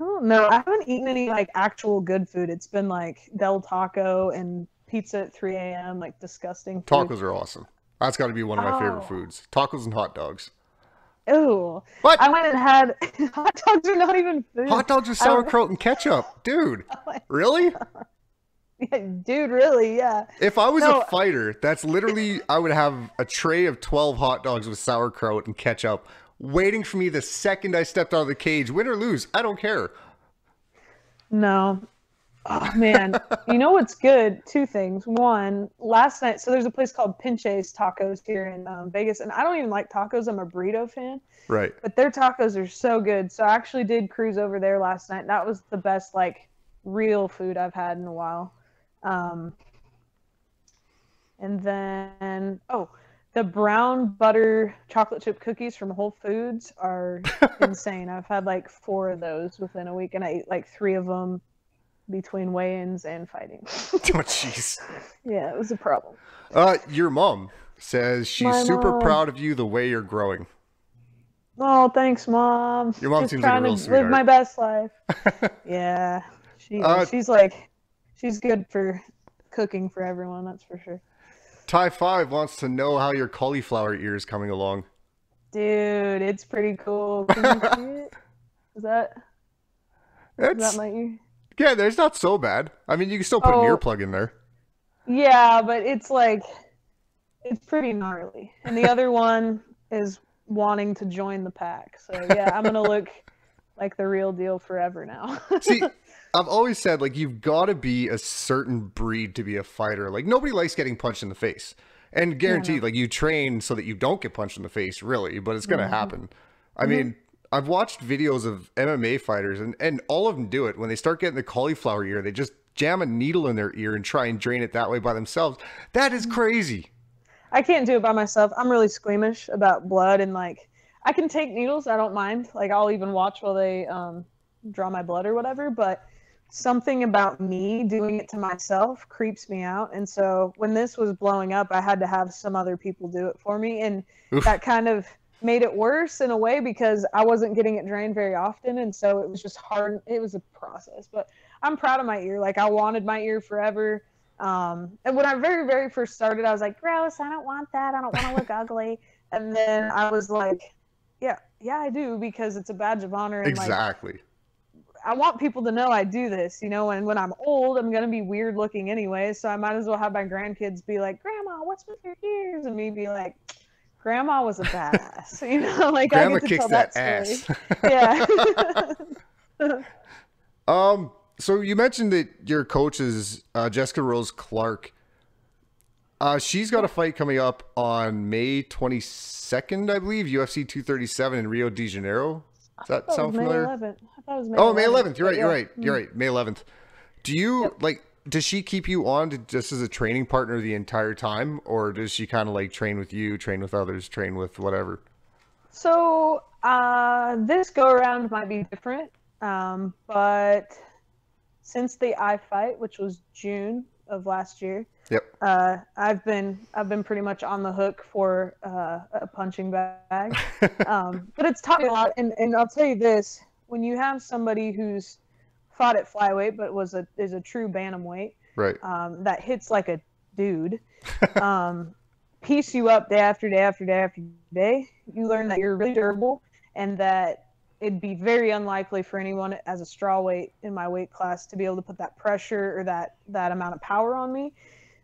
Oh, no, I haven't eaten any like actual good food. It's been like Del Taco and pizza at three a m, like disgusting food. Tacos are awesome. That's got to be one of my oh. favorite foods. Tacos and hot dogs. Ew. What? I went and had hot dogs are not even food. Hot dogs are sauerkraut and ketchup. Dude, really? Yeah, dude, really, yeah. If I was no. a fighter, that's literally, I would have a tray of twelve hot dogs with sauerkraut and ketchup waiting for me the second I stepped out of the cage. Win or lose, I don't care. No. Oh, man. You know what's good? Two things. One, last night, so there's a place called Pinche's Tacos here in um, Vegas, and I don't even like tacos. I'm a burrito fan. Right. But their tacos are so good. So I actually did cruise over there last night. That was the best, like, real food I've had in a while. Um, and then, oh, the brown butter chocolate chip cookies from Whole Foods are insane. I've had like four of those within a week, and I ate like three of them between weigh-ins and fighting. Oh, jeez. Yeah, it was a problem. Uh, your mom says she's My super mom. proud of you the way you're growing. Oh, thanks, Mom. Your mom just seems trying like a real to sweetheart. Live my best life. Yeah. She, uh, she's like, she's good for cooking for everyone, that's for sure. Ty Five wants to know how your cauliflower ear is coming along. Dude, it's pretty cool. Can you see it? Is that, is that my ear? Yeah, it's not so bad. I mean, you can still put oh, an earplug in there. Yeah, but it's like, it's pretty gnarly. And the other one is wanting to join the pack. So yeah, I'm going to look like the real deal forever now. See, I've always said, like, you've got to be a certain breed to be a fighter. Like, nobody likes getting punched in the face. And guaranteed, yeah. like, you train so that you don't get punched in the face, really, but it's going to mm-hmm. happen. I mm-hmm. mean, I've watched videos of M M A fighters, and, and all of them do it. When they start getting the cauliflower ear, they just jam a needle in their ear and try and drain it that way by themselves. That is crazy. I can't do it by myself. I'm really squeamish about blood, and, like, I can take needles. I don't mind. Like, I'll even watch while they um, draw my blood or whatever, but something about me doing it to myself creeps me out. And so when this was blowing up, I had to have some other people do it for me. And Oof. that kind of made it worse in a way, because I wasn't getting it drained very often. And so it was just hard. It was a process, but I'm proud of my ear. Like, I wanted my ear forever. Um, and when I very, very first started, I was like, gross, I don't want that. I don't want to look ugly. And then I was like, yeah, yeah, I do, because it's a badge of honor. And exactly. Like, I want people to know I do this, you know, and when I'm old, I'm going to be weird looking anyway. So I might as well have my grandkids be like, Grandma, what's with your ears? And me be like, Grandma was a badass, you know, like Grandma I get to tell that, that story. Ass. Yeah. um, so you mentioned that your coach is uh, Jessica Rose Clark. Uh, she's got a fight coming up on May twenty-second, I believe, U F C two thirty-seven in Rio de Janeiro. Does that sound familiar? May eleventh. I thought it was May oh, May eleventh. You're right. Yeah. You're right. You're right. May eleventh. Do you yep. like, does she keep you on to, just as a training partner the entire time? Or does she kind of like train with you, train with others, train with whatever? So uh, this go around might be different. Um, but since the I fight, which was June of last year, yep. Uh, I've been I've been pretty much on the hook for uh, a punching bag, um, but it's taught me a lot. And, and I'll tell you this: when you have somebody who's fought at flyweight but was a is a true bantamweight, right? Um, that hits like a dude, um, piece you up day after day after day after day. You learn that you're really durable, and that it'd be very unlikely for anyone as a strawweight in my weight class to be able to put that pressure or that that amount of power on me.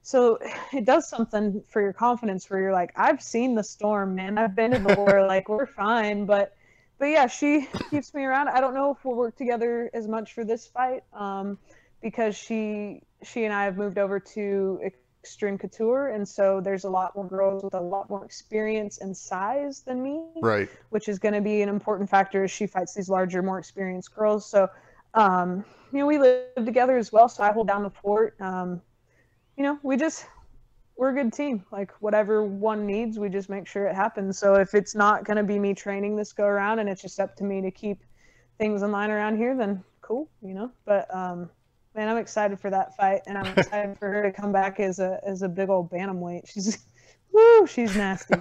So it does something for your confidence where you're like, I've seen the storm, man. I've been in the war. Like, we're fine. But, but yeah, she keeps me around. I don't know if we'll work together as much for this fight um, because she she and I have moved over to Extreme Couture. And so there's a lot more girls with a lot more experience and size than me, right? Which is going to be an important factor as she fights these larger, more experienced girls. So, um, you know, we live together as well. So I hold down the fort. Um, You know, we just, we're a good team. Like, whatever one needs, we just make sure it happens. So if it's not going to be me training this go around and it's just up to me to keep things in line around here, then cool, you know. But, um, man, I'm excited for that fight. And I'm excited for her to come back as a as a big old bantamweight. She's, woo, she's nasty.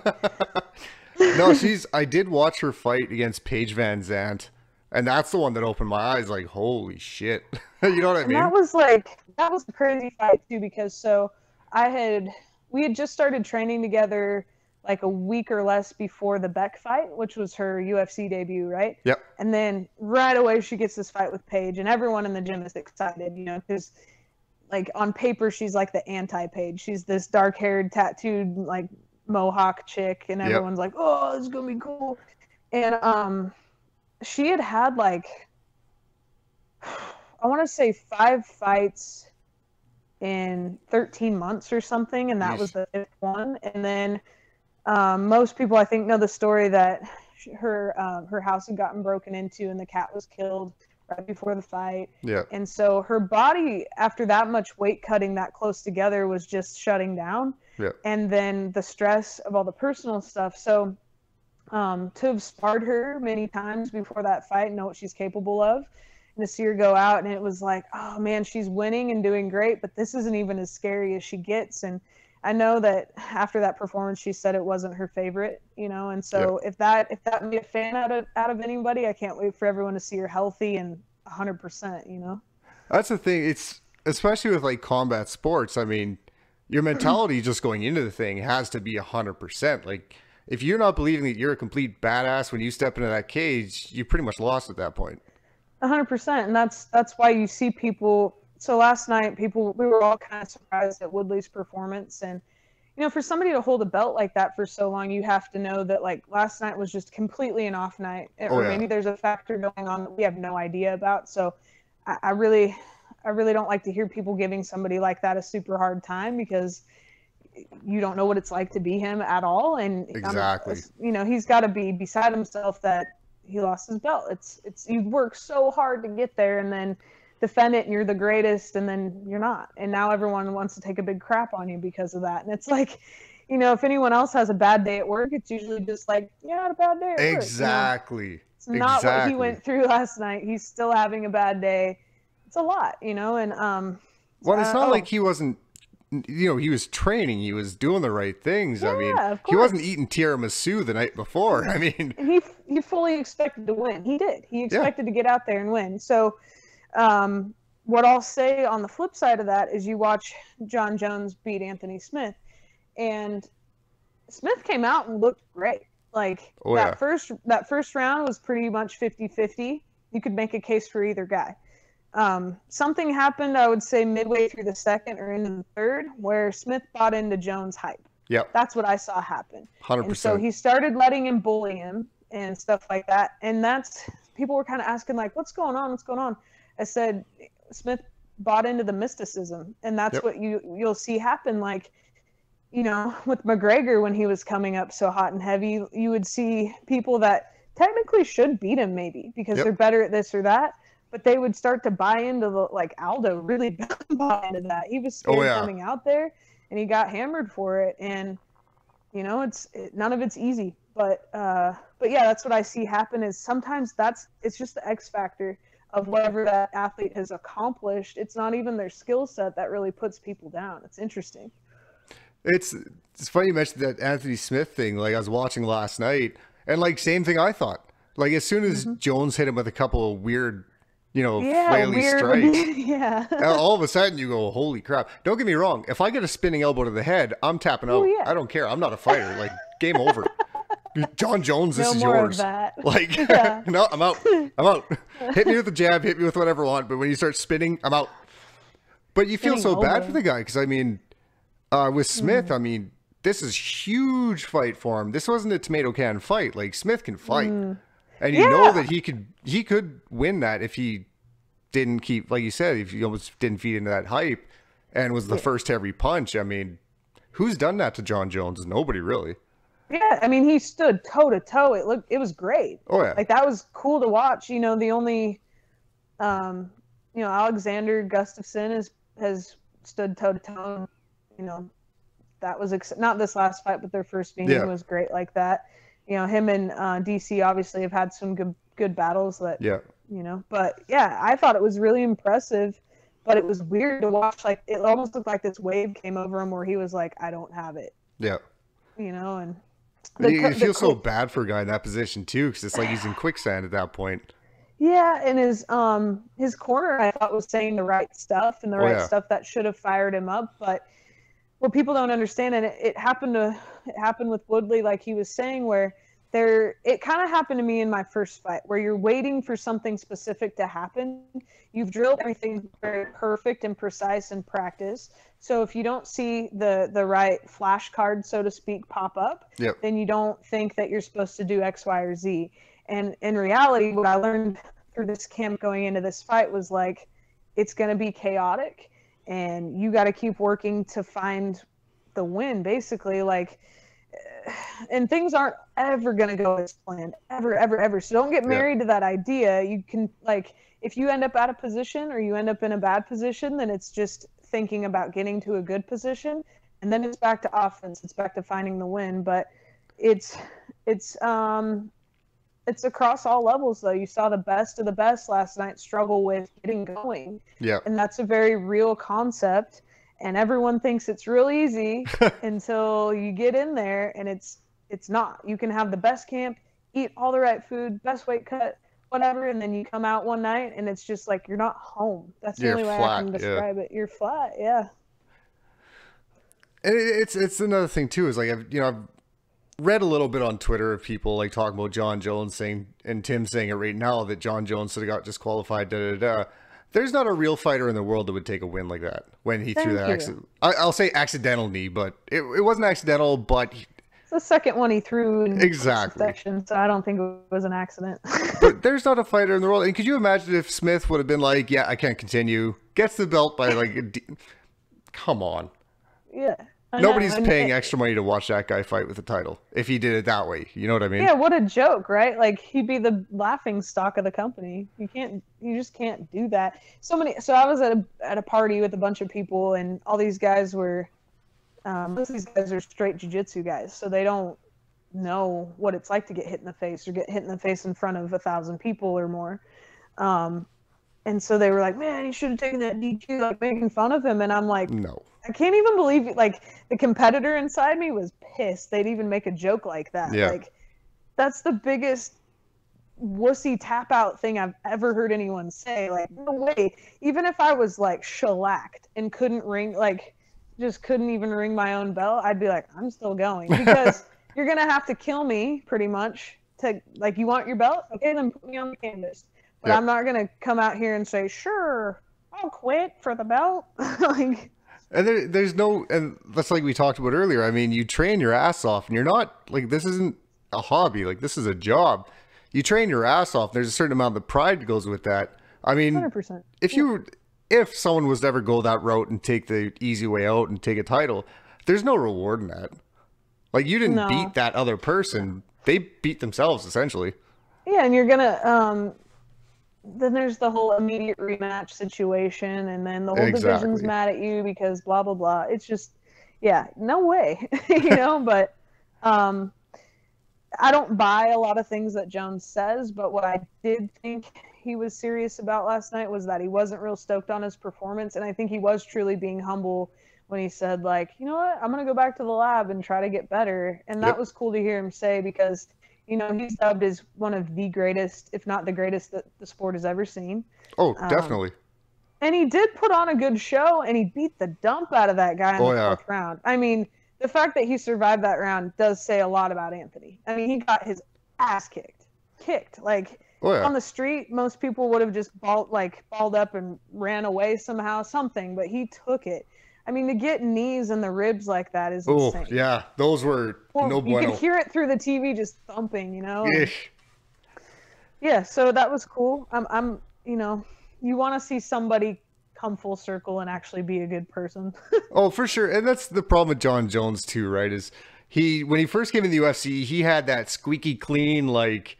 No, she's, I did watch her fight against Paige Van Zant. And that's the one that opened my eyes, like, holy shit. You know what I mean? And that was, like, that was a crazy fight, too, because, so, I had, we had just started training together, like, a week or less before the Beck fight, which was her U F C debut, right? Yep. And then, right away, she gets this fight with Paige, and everyone in the gym is excited, you know, because, like, on paper, she's, like, the anti-Paige. She's this dark-haired, tattooed, like, mohawk chick, and everyone's yep. like, oh, this is gonna be cool. And, um... she had had, like, I want to say five fights in thirteen months or something, and that nice. was the fifth one. And then um, most people, I think, know the story that she, her uh, her house had gotten broken into and the cat was killed right before the fight. Yeah. And so her body, after that much weight cutting that close together, was just shutting down. Yeah. And then the stress of all the personal stuff. So Um, to have sparred her many times before that fight and know what she's capable of, and to see her go out, and it was like, oh man, she's winning and doing great, but this isn't even as scary as she gets. And I know that after that performance, she said it wasn't her favorite, you know, and so yep. if that if that made a fan out of out of anybody, I can't wait for everyone to see her healthy and one hundred percent, you know. That's the thing. It's especially with like combat sports. I mean, your mentality just going into the thing has to be one hundred percent. Like, if you're not believing that you're a complete badass when you step into that cage, you pretty much lost at that point. one hundred percent, and that's that's why you see people. So last night, people, we were all kind of surprised at Woodley's performance. And, you know, for somebody to hold a belt like that for so long, you have to know that, like, last night was just completely an off night. Oh, or yeah. maybe there's a factor going on that we have no idea about. So I, I really I really don't like to hear people giving somebody like that a super hard time, because you don't know what it's like to be him at all. And, exactly. I'm, you know, he's got to be beside himself that he lost his belt. It's, it's, you've worked so hard to get there, and then defend it and you're the greatest, and then you're not, and now everyone wants to take a big crap on you because of that. And it's like, you know, if anyone else has a bad day at work, it's usually just like, yeah, not a bad day at work. Exactly, you know? It's not exactly. what he went through last night. He's still having a bad day. It's a lot, you know. And um well, it's uh, not oh. like he wasn't, you know, he was training, he was doing the right things. Yeah, I mean, he wasn't eating tiramisu the night before. I mean, and he he fully expected to win. He did. He expected yeah. to get out there and win. So Um, what I'll say on the flip side of that is, you watch John Jones beat Anthony Smith, and Smith came out and looked great. Like oh, that yeah. first, that first round was pretty much fifty fifty. You could make a case for either guy. Um, something happened, I would say midway through the second or into the third, where Smith bought into Jones' hype. Yep. That's what I saw happen. one hundred percent. And so he started letting him bully him and stuff like that. And that's, people were kind of asking like, what's going on? What's going on? I said, Smith bought into the mysticism, and that's yep. what you, you'll see happen. Like, you know, with McGregor, when he was coming up so hot and heavy, you would see people that technically should beat him maybe because yep. they're better at this or that, but they would start to buy into the, like Aldo really bought into that. He was scared oh, yeah. coming out there, and he got hammered for it. And, you know, it's it, none of it's easy, but, uh, but yeah, that's what I see happen is sometimes that's, it's just the X factor of whatever that athlete has accomplished. It's not even their skill set that really puts people down. It's interesting. It's it's funny you mentioned that Anthony Smith thing. Like, I was watching last night, and like same thing I thought. Like, as soon as mm-hmm. Jones hit him with a couple of weird, you know, yeah, flaily weird, strikes, yeah. all of a sudden you go, holy crap. Don't get me wrong. If I get a spinning elbow to the head, I'm tapping out. Ooh, yeah. I don't care. I'm not a fighter. Like, game over. John Jones, this no is more yours. Of that. Like, yeah. no, I'm out. I'm out. Hit me with the jab. Hit me with whatever I want. But when you start spinning, I'm out. But you feel Getting so older. bad for the guy, because I mean, uh, with Smith, mm. I mean, this is huge fight for him. This wasn't a tomato can fight. Like, Smith can fight, mm. and you yeah. know that he could he could win that if he didn't keep, like you said, if he almost didn't feed into that hype and was the yeah. first to every punch. I mean, who's done that to John Jones? Nobody really. Yeah, I mean, he stood toe to toe. It looked, it was great. Oh yeah, like that was cool to watch. You know, the only, um, you know, Alexander Gustafsson has has stood toe to toe. You know, that was ex not this last fight, but their first meeting yeah. was great like that. You know, him and uh, D C obviously have had some good good battles. That yeah, you know, but yeah, I thought it was really impressive. But it was weird to watch. Like, it almost looked like this wave came over him where he was like, I don't have it. Yeah, you know, and. The, you feel so bad for a guy in that position too, because it's like he's in quicksand at that point. Yeah, and his um his corner, I thought, was saying the right stuff and the oh, right yeah. stuff that should have fired him up. But what people don't understand, and it, it happened to it happened with Woodley, like he was saying, where there it kind of happened to me in my first fight, where you're waiting for something specific to happen. You've drilled everything very perfect and precise in practice. So if you don't see the the right flashcard, so to speak, pop up, yep. then you don't think that you're supposed to do X, Y, or Z. And in reality, what I learned through this camp going into this fight was like, it's going to be chaotic, and you got to keep working to find the win, basically. Like, and things aren't ever going to go as planned, ever, ever, ever. So don't get married yep. to that idea. You can, like, if you end up out of position or you end up in a bad position, then it's just thinking about getting to a good position, and then it's back to offense. It's back to finding the win. But it's it's um it's across all levels, though. You saw the best of the best last night struggle with getting going. Yeah, and that's a very real concept. and everyone thinks it's real easy until you get in there, and it's it's not. You can have the best camp, eat all the right food, best weight cut, whatever, and then you come out one night and it's just like you're not home. That's the you're only way flat, I can describe yeah. it. You're flat, yeah. And it's it's another thing too is like I've you know I've read a little bit on Twitter of people like talking about John Jones saying and Tim saying it right now that John Jones sort of got disqualified. Da da da. There's not a real fighter in the world that would take a win like that when he Thank threw that. Accident, I, I'll say accidental knee, but it it wasn't accidental, but. He, the second one he threw in exactly section, so I don't think it was an accident. But there's not a fighter in the world. And could you imagine if Smith would have been like, yeah, I can't continue, gets the belt by like a d come on. Yeah, I nobody's know. paying extra money to watch that guy fight with the title if he did it that way, you know what I mean? Yeah, what a joke, right? Like he'd be the laughing stock of the company. You can't, you just can't do that. So many so I was at a, at a party with a bunch of people, and all these guys were Um, most of these guys are straight jiu-jitsu guys, so they don't know what it's like to get hit in the face or get hit in the face in front of a thousand people or more. Um, and so they were like, man, he should have taken that D Q, like making fun of him. And I'm like, no, I can't even believe it. Like the competitor inside me was pissed they'd even make a joke like that. Yeah. Like that's the biggest wussy tap out thing I've ever heard anyone say. Like no way. Even if I was like shellacked and couldn't ring, like just couldn't even ring my own bell, I'd be like, I'm still going, because you're going to have to kill me pretty much to like, you want your belt? Okay, then put me on the canvas. But yep. I'm not going to come out here and say, sure, I'll quit for the belt. Like, and there, there's no, and that's like we talked about earlier. I mean, you train your ass off, and you're not like, this isn't a hobby. Like this is a job. You train your ass off. There's a certain amount of pride that goes with that. I mean, one hundred percent. If you If someone was to ever go that route and take the easy way out and take a title, there's no reward in that. Like, you didn't no. beat that other person. They beat themselves, essentially. Yeah, and you're going to... Um, then there's the whole immediate rematch situation, and then the whole exactly. division's mad at you because blah, blah, blah. It's just... Yeah, no way. You know, but... Um, I don't buy a lot of things that Jones says, but what I did think... he was serious about last night was that he wasn't real stoked on his performance, and I think he was truly being humble when he said, like, you know what, I'm gonna go back to the lab and try to get better. And that yep. was cool to hear him say, because you know he's dubbed as one of the greatest, if not the greatest, that the sport has ever seen. Oh, definitely. Um, and he did put on a good show, and he beat the dump out of that guy in oh, the yeah. fourth round. I mean, the fact that he survived that round does say a lot about Anthony. I mean, he got his ass kicked kicked like Oh, yeah. on the street, most people would have just balled, like, balled up and ran away somehow, something, but he took it. I mean, to get knees in the ribs like that is oh, insane. Yeah, those were well, no bueno. You could hear it through the T V just thumping, you know? Ish. Yeah, so that was cool. I'm, I'm you know, you want to see somebody come full circle and actually be a good person. Oh, for sure. And that's the problem with John Jones, too, right? Is he, when he first came in the U F C, he had that squeaky clean, like,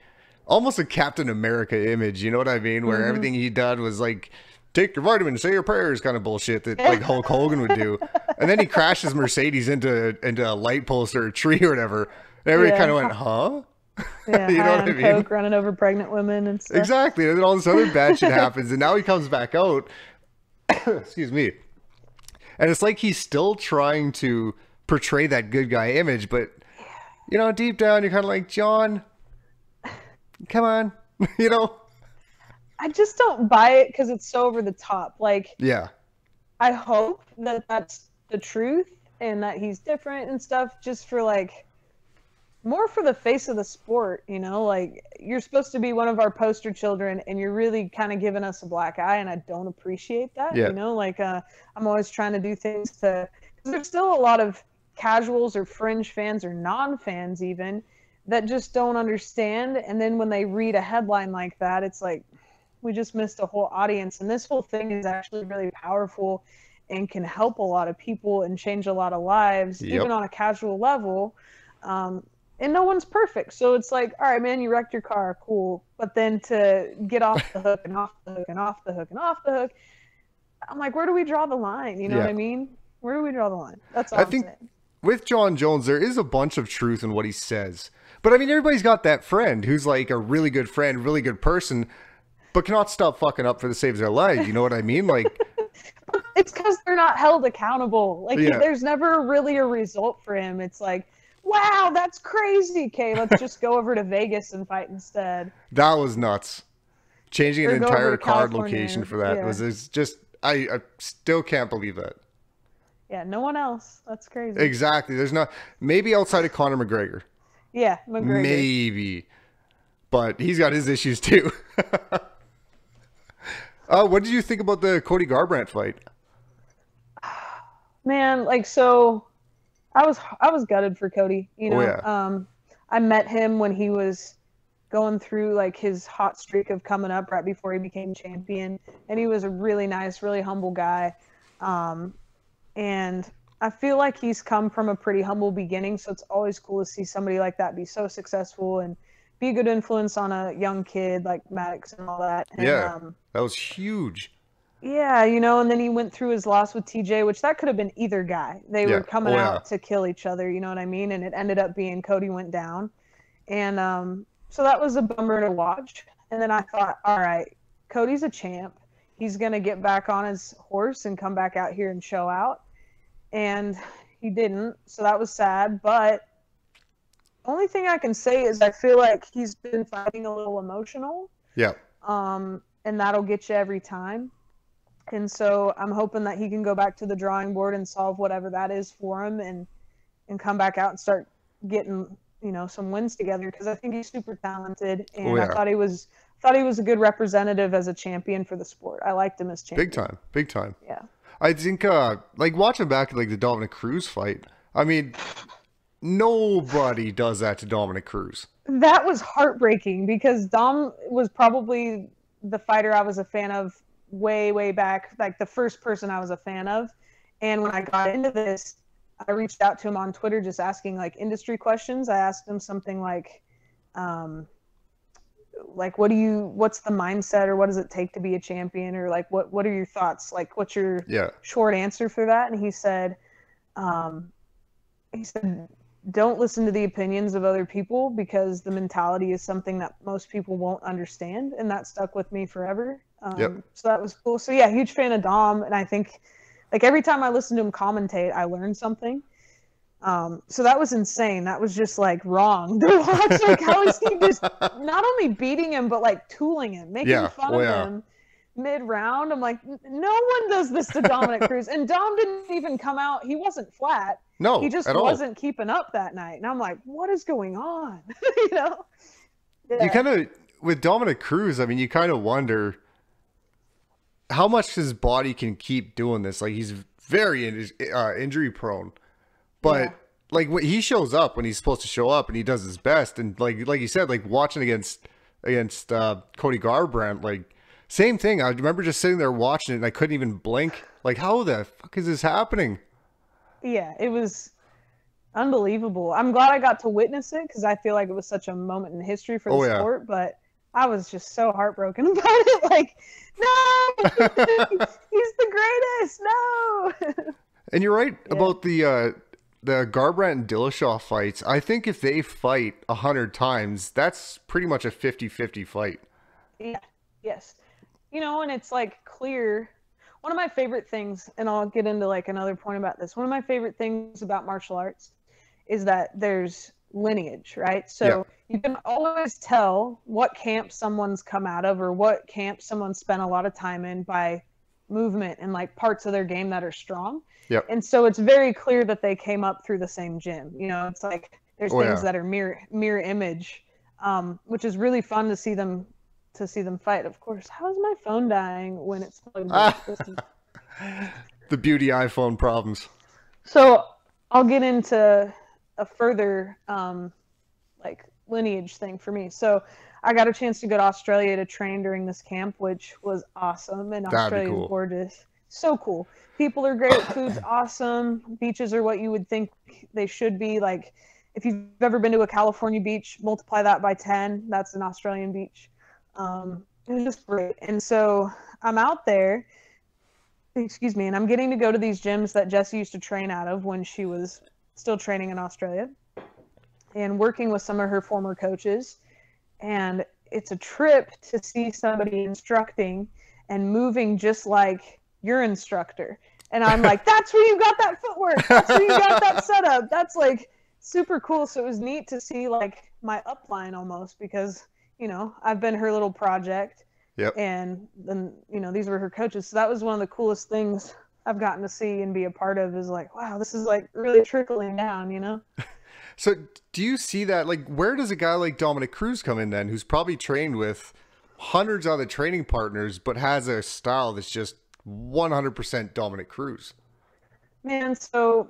almost a Captain America image, you know what I mean? Where mm-hmm. everything he did was like, take your vitamins, say your prayers kind of bullshit that like Hulk Hogan would do. And then he crashes Mercedes into into a light post or a tree or whatever. And everybody yeah. kind of went, huh? Yeah, you know what I mean? Coke, running over pregnant women and stuff. Exactly. And then all this other bad shit happens. And now he comes back out. Excuse me. And it's like he's still trying to portray that good guy image. But, you know, deep down, you're kind of like, John... come on. You know, I just don't buy it because it's so over the top. Like, yeah, I hope that that's the truth and that he's different and stuff, just for like more for the face of the sport, you know? Like, you're supposed to be one of our poster children, and you're really kind of giving us a black eye, and I don't appreciate that. Yeah. You know, like uh I'm always trying to do things to, because there's still a lot of casuals or fringe fans or non-fans even that just don't understand. And then when they read a headline like that, it's like, we just missed a whole audience. And this whole thing is actually really powerful and can help a lot of people and change a lot of lives, yep. even on a casual level. Um, and no one's perfect. So it's like, all right, man, you wrecked your car, cool. But then to get off the hook and off the hook and off the hook and off the hook, I'm like, where do we draw the line? You know yeah. what I mean? Where do we draw the line? That's all I I'm think saying. With John Jones, there is a bunch of truth in what he says. But, I mean, everybody's got that friend who's, like, a really good friend, really good person, but cannot stop fucking up for the sake of their life. You know what I mean? Like, It's because they're not held accountable. Like, yeah. there's never really a result for him. It's like, wow, that's crazy. Okay, let's just go over to Vegas and fight instead. That was nuts. Changing or an entire card California. Location for that yeah. was it's just, I, I still can't believe that. Yeah, no one else. That's crazy. Exactly. There's not, maybe outside of Conor McGregor. Yeah, McGregor. Maybe. But he's got his issues too. Uh, what did you think about the Cody Garbrandt fight? Man, like, so I was I was gutted for Cody, you know. Oh, yeah. Um I met him when he was going through like his hot streak of coming up right before he became champion, and he was a really nice, really humble guy. Um and I feel like he's come from a pretty humble beginning, so it's always cool to see somebody like that be so successful and be a good influence on a young kid like Maddox and all that. And, yeah, um, that was huge. Yeah, you know, and then he went through his loss with T J, which that could have been either guy. They yeah. were coming oh, yeah. out to kill each other, you know what I mean? And it ended up being Cody went down. And um, so that was a bummer to watch. And then I thought, all right, Cody's a champ. He's going to get back on his horse and come back out here and show out. And he didn't, so that was sad. But only thing I can say is I feel like he's been fighting a little emotional. Yeah. Um, and that'll get you every time. And so I'm hoping that he can go back to the drawing board and solve whatever that is for him, and and come back out and start getting, you know, some wins together, because I think he's super talented, and oh, yeah. I thought he was thought he was a good representative as a champion for the sport. I liked him as champion. Big time. Big time. Yeah. I think, uh, like, watching back, like, the Dominic Cruz fight, I mean, nobody does that to Dominic Cruz. That was heartbreaking, because Dom was probably the fighter I was a fan of way, way back, like, the first person I was a fan of. And when I got into this, I reached out to him on Twitter just asking, like, industry questions. I asked him something like, um, like, what do you, what's the mindset, or what does it take to be a champion, or like, what, what are your thoughts? Like, what's your yeah. short answer for that? And he said, um, he said, don't listen to the opinions of other people, because the mentality is something that most people won't understand. And that stuck with me forever. Um, yep. So that was cool. So yeah, huge fan of Dom. And I think, like, every time I listen to him commentate, I learn something. Um, so that was insane. That was just, like, wrong. Like, how is he just not only beating him, but, like, tooling him, making yeah. fun oh, of yeah. him mid-round? I'm like, no one does this to Dominic Cruz. And Dom didn't even come out. He wasn't flat. No, he just wasn't all. keeping up that night. And I'm like, what is going on? You know? Yeah. You kind of, with Dominic Cruz, I mean, you kind of wonder how much his body can keep doing this. Like, he's very uh, injury-prone. But yeah. like, when he shows up when he's supposed to show up, and he does his best, and like like you said, like watching against against uh, Cody Garbrandt, like same thing. I remember just sitting there watching it, and I couldn't even blink. Like, how the fuck is this happening? Yeah, it was unbelievable. I'm glad I got to witness it, because I feel like it was such a moment in history for the oh, yeah. sport. But I was just so heartbroken about it. Like, no, he's the greatest. No. And you're right yeah. about the. Uh, The Garbrandt and Dillashaw fights, I think if they fight a hundred times, that's pretty much a fifty fifty fight. Yeah, yes. You know, and it's, like, clear. One of my favorite things, and I'll get into, like, another point about this. One of my favorite things about martial arts is that there's lineage, right? So yeah. you can always tell what camp someone's come out of, or what camp someone spent a lot of time in, by movement and, like, parts of their game that are strong. Yep. And so it's very clear that they came up through the same gym. You know, it's like there's oh, things yeah. that are mirror mirror image, um, which is really fun to see them to see them fight. Of course, how is my phone dying when it's the beauty iPhone problems? So I'll get into a further um, like lineage thing for me. So I got a chance to go to Australia to train during this camp, which was awesome. And Australia cool. is gorgeous. So cool. People are great. Food's awesome. Beaches are what you would think they should be. Like, if you've ever been to a California beach, multiply that by ten. That's an Australian beach. Um, it was just great. And so I'm out there, excuse me, and I'm getting to go to these gyms that Jessie used to train out of when she was still training in Australia, and working with some of her former coaches. And it's a trip to see somebody instructing and moving just like your instructor. And I'm like, that's where you got that footwork. That's where you got that setup. That's like super cool. So it was neat to see like my upline almost, because, you know, I've been her little project. Yep. And then, you know, these were her coaches. So that was one of the coolest things I've gotten to see and be a part of, is like, wow, this is like really trickling down, you know? So do you see that? Like, where does a guy like Dominic Cruz come in then, who's probably trained with hundreds of other training partners, but has a style that's just one hundred percent Dominic Cruz? Man, so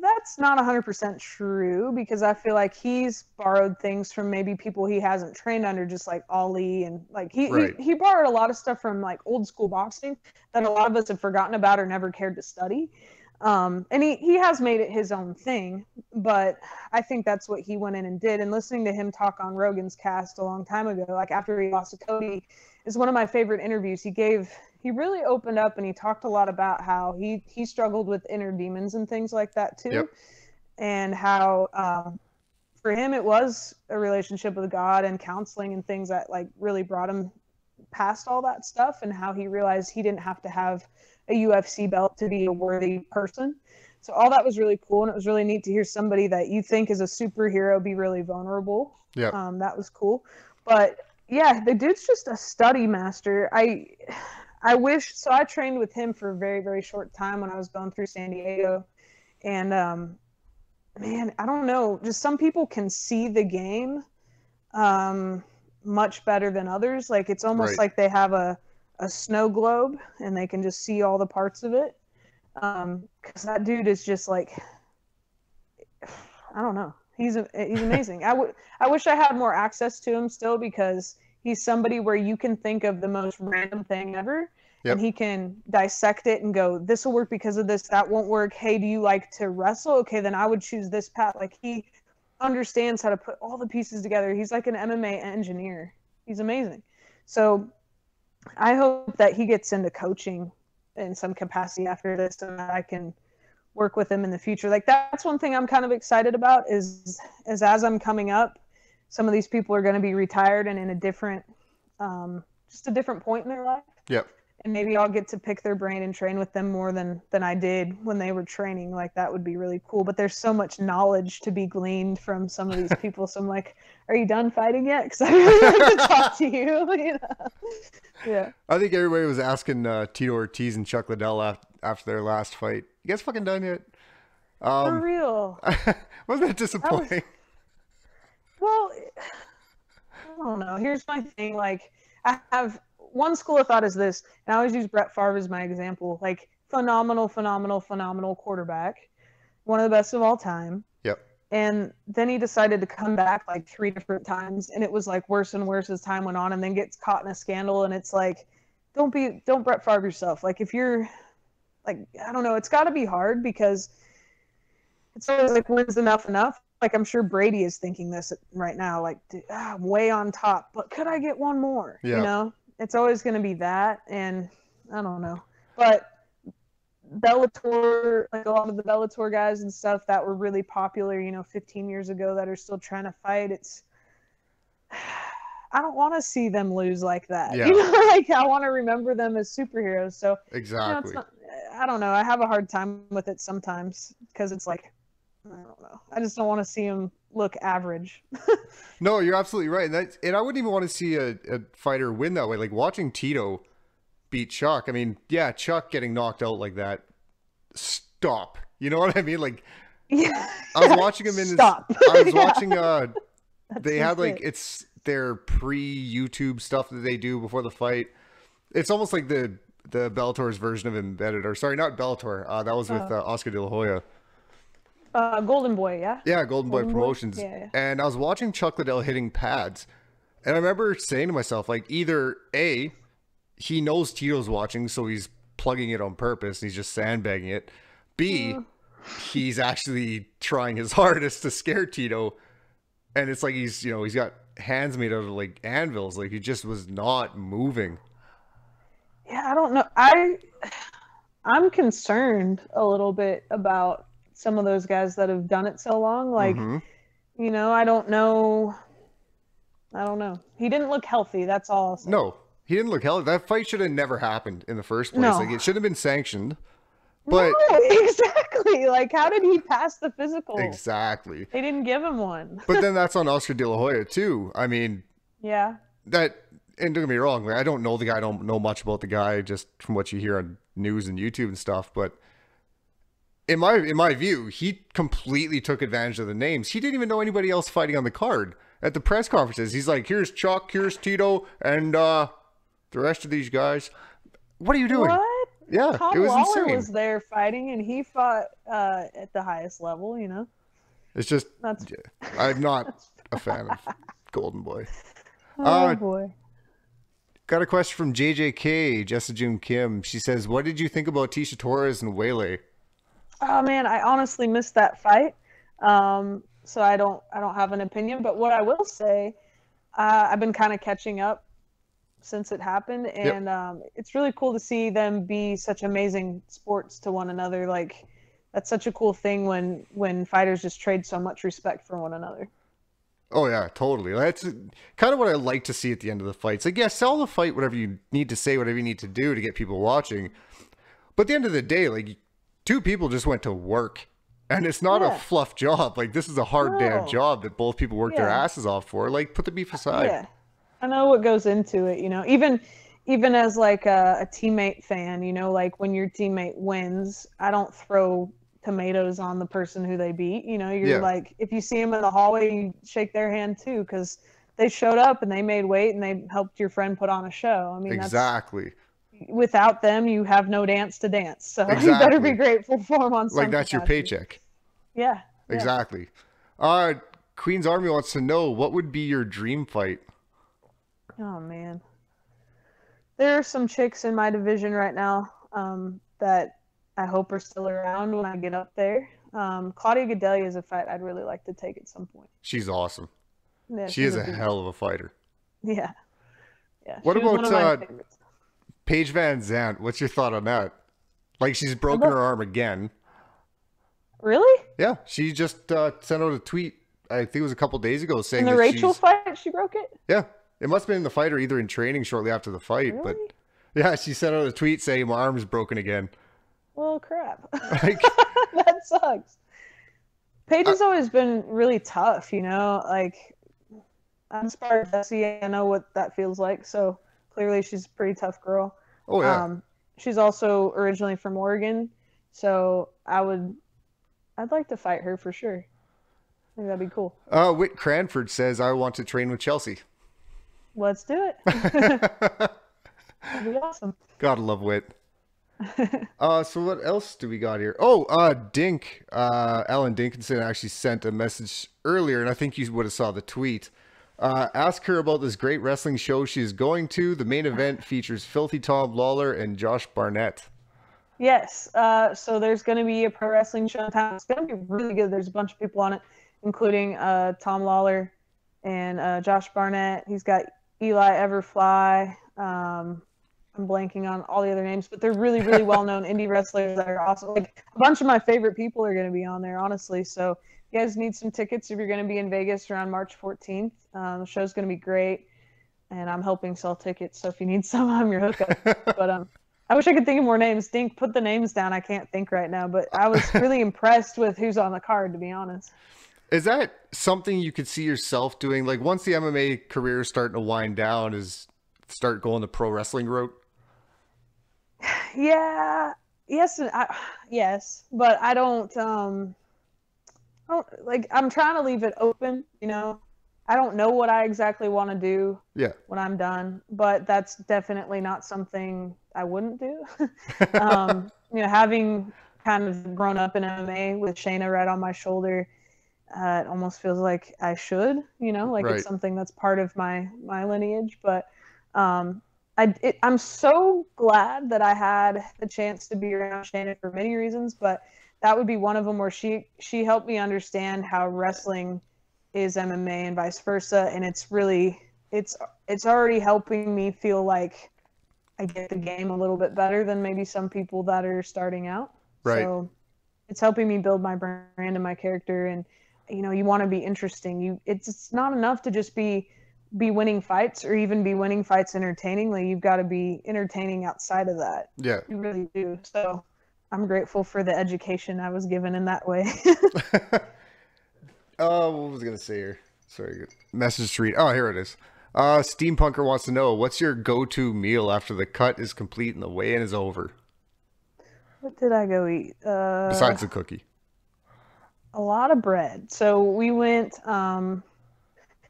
that's not one hundred percent true, because I feel like he's borrowed things from maybe people he hasn't trained under, just like Ali. And like he, right. he, he borrowed a lot of stuff from like old school boxing that a lot of us have forgotten about or never cared to study. Um, and he, he has made it his own thing, but I think that's what he went in and did. And listening to him talk on Rogan's cast a long time ago, like after he lost to Cody, is one of my favorite interviews he gave. He really opened up and he talked a lot about how he, he struggled with inner demons and things like that too. Yep. And how, um, for him, it was a relationship with God and counseling and things that like really brought him past all that stuff, and how he realized he didn't have to have a U F C belt to be a worthy person. So all that was really cool. And it was really neat to hear somebody that you think is a superhero be really vulnerable. Yeah. Um, that was cool. But yeah, the dude's just a study master. I, I wish, so I trained with him for a very, very short time when I was going through San Diego. And, um, man, I don't know, just some people can see the game um, much better than others. Like, it's almost right. like they have a, a snow globe and they can just see all the parts of it. Um, 'cause that dude is just like, I don't know. He's, a, he's amazing. I would, I wish I had more access to him still, because he's somebody where you can think of the most random thing ever, yep. and he can dissect it and go, this will work because of this, that won't work. Hey, do you like to wrestle? Okay, then I would choose this path. Like, he understands how to put all the pieces together. He's like an M M A engineer. He's amazing. So I hope that he gets into coaching in some capacity after this, and that I can work with him in the future. Like, that's one thing I'm kind of excited about is, is as I'm coming up, some of these people are going to be retired and in a different, um, just a different point in their life. Yep. And maybe I'll get to pick their brain and train with them more than, than I did when they were training. Like, that would be really cool. But there's so much knowledge to be gleaned from some of these people. So I'm like, are you done fighting yet? Because I really like to talk to you. You know? Yeah. I think everybody was asking uh, Tito Ortiz and Chuck Liddell after, after their last fight, you guys fucking done yet? Um, For real. Wasn't that disappointing? That was- Well, I don't know. Here's my thing. Like, I have one school of thought is this, and I always use Brett Favre as my example. Like, phenomenal, phenomenal, phenomenal quarterback. One of the best of all time. Yep. And then he decided to come back like three different times, and it was like worse and worse as time went on, and then gets caught in a scandal. And it's like, don't be, don't Brett Favre yourself. Like, if you're, like, I don't know, it's got to be hard, because it's always like, when's enough enough? Like, I'm sure Brady is thinking this right now, like, ah, I'm way on top, but could I get one more? Yeah. You know, it's always going to be that. And I don't know, but Bellator, like a lot of the Bellator guys and stuff that were really popular, you know, fifteen years ago that are still trying to fight. It's, I don't want to see them lose like that. Yeah. You know, like, I want to remember them as superheroes. So exactly. You know, it's not, I don't know. I have a hard time with it sometimes, because it's like, I don't know. I just don't want to see him look average. No, you're absolutely right. And, that, and I wouldn't even want to see a, a fighter win that way. Like, watching Tito beat Chuck. I mean, yeah, Chuck getting knocked out like that. Stop. You know what I mean? Like, yeah. I was watching him in Stop. This. I was yeah. watching, uh, they had like, it. it's their pre-YouTube stuff that they do before the fight. It's almost like the, the Bellator's version of Embedded. Or sorry, not Bellator. Uh, that was with uh, Oscar De La Hoya. Uh, Golden Boy, yeah? Yeah, Golden Boy Golden Promotions. Boy. Yeah, yeah. And I was watching Chuck Liddell hitting pads. And I remember saying to myself, like, either A, he knows Tito's watching, so he's plugging it on purpose. And he's just sandbagging it. B, yeah. he's actually trying his hardest to scare Tito. And it's like he's, you know, he's got hands made out of, like, anvils. Like, he just was not moving. Yeah, I don't know. I, I'm concerned a little bit about some of those guys that have done it so long, like, mm-hmm. you know, I don't know. I don't know. He didn't look healthy. That's all. No, He didn't look healthy. That fight should have never happened in the first place. No. Like, it should have been sanctioned. But no, exactly. Like, how did he pass the physical? Exactly. They didn't give him one. But then that's on Oscar De La Hoya too. I mean, yeah. That, and don't get me wrong, I don't know the guy. I don't know much about the guy, just from what you hear on news and YouTube and stuff. But in my in my view, he completely took advantage of the names. He didn't even know anybody else fighting on the card at the press conferences. He's like, "Here's Chuck, here's Tito, and uh." The rest of these guys. What are you doing? What? Yeah, Tom it was Lawler insane. was there fighting, and he fought uh, at the highest level, you know? It's just, That's... I'm not a fan of Golden Boy. Oh, uh, boy. Got a question from J J K, Jessa June Kim. She says, what did you think about Tecia Torres and Whaley? Oh, man, I honestly missed that fight. Um, so I don't, I don't have an opinion. But what I will say, uh, I've been kind of catching up since it happened, and yep. um, it's really cool to see them be such amazing sports to one another. Like, that's such a cool thing when when fighters just trade so much respect for one another. Oh yeah, totally. That's kind of what I like to see at the end of the fights. Like, yeah, sell the fight, whatever you need to say, whatever you need to do to get people watching. But at the end of the day, like, two people just went to work, and it's not yeah. a fluff job. Like, this is a hard no. damn job that both people worked yeah. their asses off for. Like, put the beef aside. Yeah. I know what goes into it, you know, even, even as like a, a teammate fan, you know, like when your teammate wins, I don't throw tomatoes on the person who they beat, you know, you're yeah. like, if you see them in the hallway, you shake their hand too, because they showed up and they made weight and they helped your friend put on a show. I mean, exactly. That's, without them, you have no dance to dance. So exactly. you better be grateful for them on something. Like, that's your paycheck. Yeah. Exactly. Yeah. Uh, Queen's Army wants to know, what would be your dream fight? Oh, man. There are some chicks in my division right now um, that I hope are still around when I get up there. Um, Claudia Gadelha is a fight I'd really like to take at some point. She's awesome. Yeah, she, she is a hell of a fighter. Yeah. yeah. What about uh, Paige Van Zant? What's your thought on that? Like, she's broken about... her arm again. Really? Yeah. She just uh, sent out a tweet, I think it was a couple days ago, saying that in the that Rachel she's... fight, she broke it? Yeah. It must have been in the fight or either in training shortly after the fight. Really? But yeah, she sent out a tweet saying, my arm's broken again. Well, crap. Like, that sucks. Paige has uh, always been really tough, you know? Like, I inspired Jessie. I know what that feels like. So clearly she's a pretty tough girl. Oh, yeah. Um, she's also originally from Oregon. So I would, I'd like to fight her for sure. I think that'd be cool. Uh, Whit Cranford says, I want to train with Chelsea. Let's do it. That'd be awesome. Gotta love Wit. Uh, so what else do we got here? Oh, uh, Dink, uh, Alan Dinkinson actually sent a message earlier, and I think you would have saw the tweet. Uh, ask her about this great wrestling show she's going to. The main event features Filthy Tom Lawler and Josh Barnett. Yes. Uh, so there's going to be a pro wrestling show in town. It's going to be really good. There's a bunch of people on it, including uh, Tom Lawler and uh, Josh Barnett. He's got Eli Everfly, um, I'm blanking on all the other names, but they're really, really well-known indie wrestlers that are awesome. Like, a bunch of my favorite people are going to be on there, honestly. So you guys need some tickets if you're going to be in Vegas around March fourteenth. Um, the show's going to be great, and I'm helping sell tickets. So if you need some, I'm your hookup. But um, I wish I could think of more names. Dink, put the names down. I can't think right now, but I was really impressed with who's on the card, to be honest. Is that something you could see yourself doing? Like, once the M M A career is starting to wind down, is start going the pro wrestling route? Yeah. Yes. And I, yes. But I don't, um, I don't, like, I'm trying to leave it open, you know? I don't know what I exactly want to do yeah. when I'm done, but that's definitely not something I wouldn't do. um, you know, having kind of grown up in M M A with Shayna right on my shoulder, Uh, it almost feels like I should, you know, like right. it's something that's part of my, my lineage. But um, I, it, I'm so glad that I had the chance to be around Shayna for many reasons, but that would be one of them where she, she helped me understand how wrestling is M M A and vice versa. And it's really, it's, it's already helping me feel like I get the game a little bit better than maybe some people that are starting out. Right. So it's helping me build my brand and my character, and you know, you want to be interesting. You, it's, it's not enough to just be be winning fights or even be winning fights entertainingly, you've got to be entertaining outside of that. Yeah. You really do. So I'm grateful for the education I was given in that way. Oh, uh, what was I going to say here? Sorry. Message to read. Oh, here it is. Uh, Steampunker wants to know, what's your go-to meal after the cut is complete and the weigh-in is over? What did I go eat? Uh, Besides the cookie. A lot of bread. So we went... Um,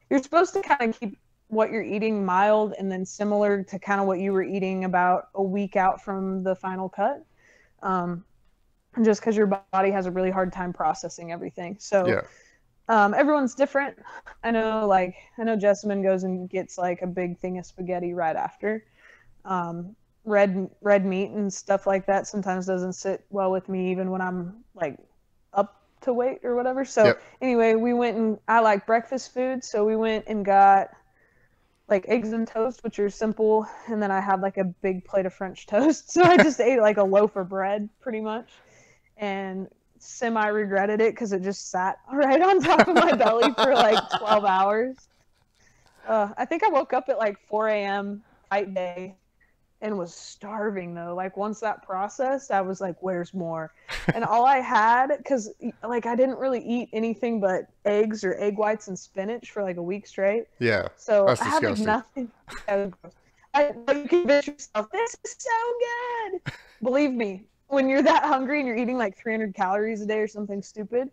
you're supposed to kind of keep what you're eating mild and then similar to kind of what you were eating about a week out from the final cut. Um, just because your body has a really hard time processing everything. So yeah. um, everyone's different. I know, like, I know Jessamyn goes and gets like a big thing of spaghetti right after. Um, red, red meat and stuff like that sometimes doesn't sit well with me, even when I'm like up to weight or whatever. So yep. Anyway, we went and I like breakfast food, so we went and got like eggs and toast, which are simple, and then I had like a big plate of French toast. So I just ate like a loaf of bread pretty much, and semi regretted it because it just sat right on top of my belly for like twelve hours. uh, I think I woke up at like four a.m. fight day and was starving, though. Like, once that processed, I was like, where's more? And all I had, because, like, I didn't really eat anything but eggs or egg whites and spinach for, like, a week straight. Yeah, so that's I had, like, nothing. I, like, you convince yourself, this is so good! Believe me, when you're that hungry and you're eating, like, three hundred calories a day or something stupid,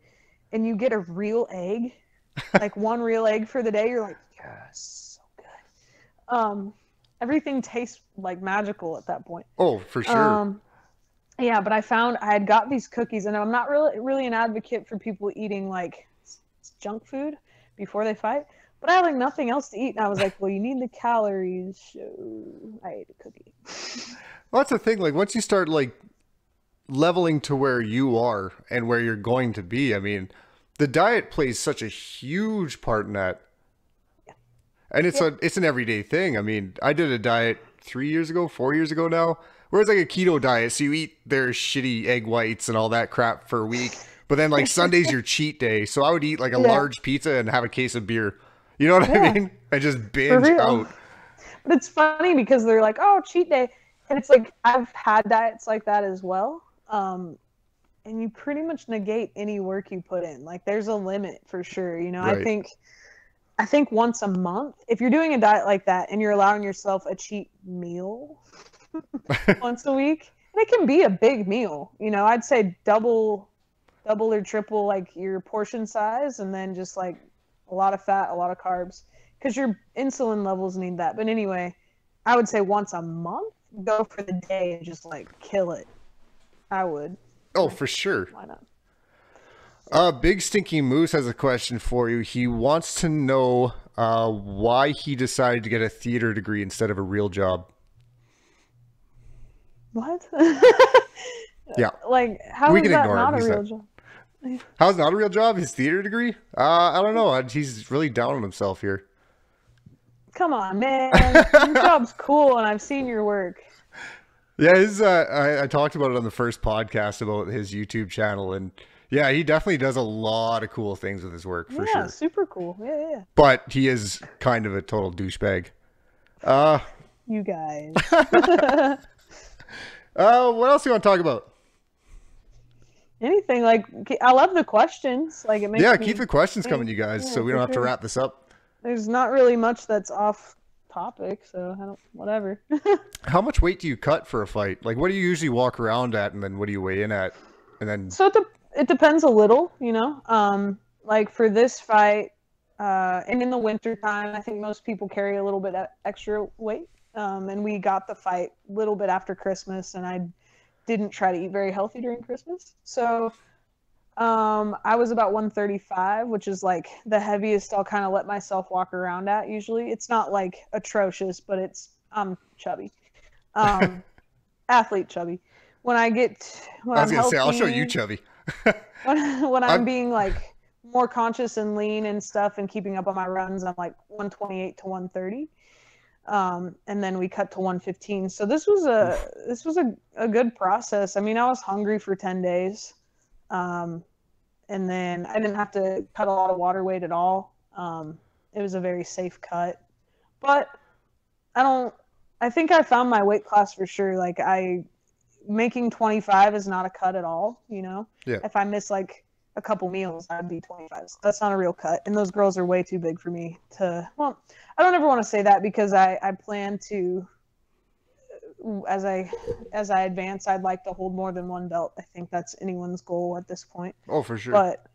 and you get a real egg, like, one real egg for the day, you're like, yes, so good. Um... Everything tastes like magical at that point. Oh, for sure. Um, yeah, but I found I had got these cookies, and I'm not really really an advocate for people eating like junk food before they fight. But I had like nothing else to eat, and I was like, well, you need the calories. So I ate a cookie. Well, that's the thing. Like, once you start like leveling to where you are and where you're going to be, I mean, the diet plays such a huge part in that. And it's yeah. a it's an everyday thing. I mean, I did a diet three years ago, four years ago now, where it's like a keto diet. So you eat their shitty egg whites and all that crap for a week. But then like Sunday's your cheat day. So I would eat like a yeah. large pizza and have a case of beer. You know what yeah. I mean? I just binge out. But it's funny because they're like, oh, cheat day. And it's like, I've had diets like that as well. Um, and you pretty much negate any work you put in. Like, there's a limit for sure. You know, right. I think... I think once a month, if you're doing a diet like that and you're allowing yourself a cheat meal once a week, and it can be a big meal, you know, I'd say double, double or triple, like your portion size, and then just like a lot of fat, a lot of carbs, because your insulin levels need that. But anyway, I would say once a month, go for the day and just like kill it. I would. Oh, for sure. Why not? Uh, Big Stinky Moose has a question for you. He wants to know uh, why he decided to get a theater degree instead of a real job. What? Yeah. Like, how we is that not him. a He's real not... job? How's not a real job? His theater degree? Uh, I don't know. He's really down on himself here. Come on, man. Your job's cool, and I've seen your work. Yeah, his, uh, I, I talked about it on the first podcast about his YouTube channel, and... yeah, he definitely does a lot of cool things with his work, for yeah, sure. Yeah, super cool. Yeah, yeah. But he is kind of a total douchebag. Uh, you guys. uh, what else do you want to talk about? Anything. Like, I love the questions. Like, it makes yeah, me keep the questions think. coming, you guys, yeah, so we don't have sure. to wrap this up. There's not really much that's off topic, so I don't, whatever. How much weight do you cut for a fight? Like, what do you usually walk around at, and then what do you weigh in at? And then... So the It depends a little, you know, um, like for this fight, uh, and in the winter time, I think most people carry a little bit extra weight. Um, and we got the fight a little bit after Christmas, and I didn't try to eat very healthy during Christmas. So um, I was about one thirty-five, which is like the heaviest I'll kind of let myself walk around at usually. It's not like atrocious, but it's, I'm chubby, um, athlete chubby. When I get, when I was going to say, I'll show you chubby. when, when I'm, I'm being like more conscious and lean and stuff and keeping up on my runs, I'm like one twenty-eight to one thirty, um and then we cut to one fifteen. So this was a this was a, a good process. I mean, I was hungry for ten days, um and then I didn't have to cut a lot of water weight at all. Um it was a very safe cut. But I don't – I think I found my weight class for sure. Like, I – making twenty-five is not a cut at all, you know? Yeah. If I miss, like, a couple meals, I'd be twenty-five. So that's not a real cut. And those girls are way too big for me to – well, I don't ever want to say that because I, I plan to – As I as I advance, I'd like to hold more than one belt. I think that's anyone's goal at this point. Oh, for sure. But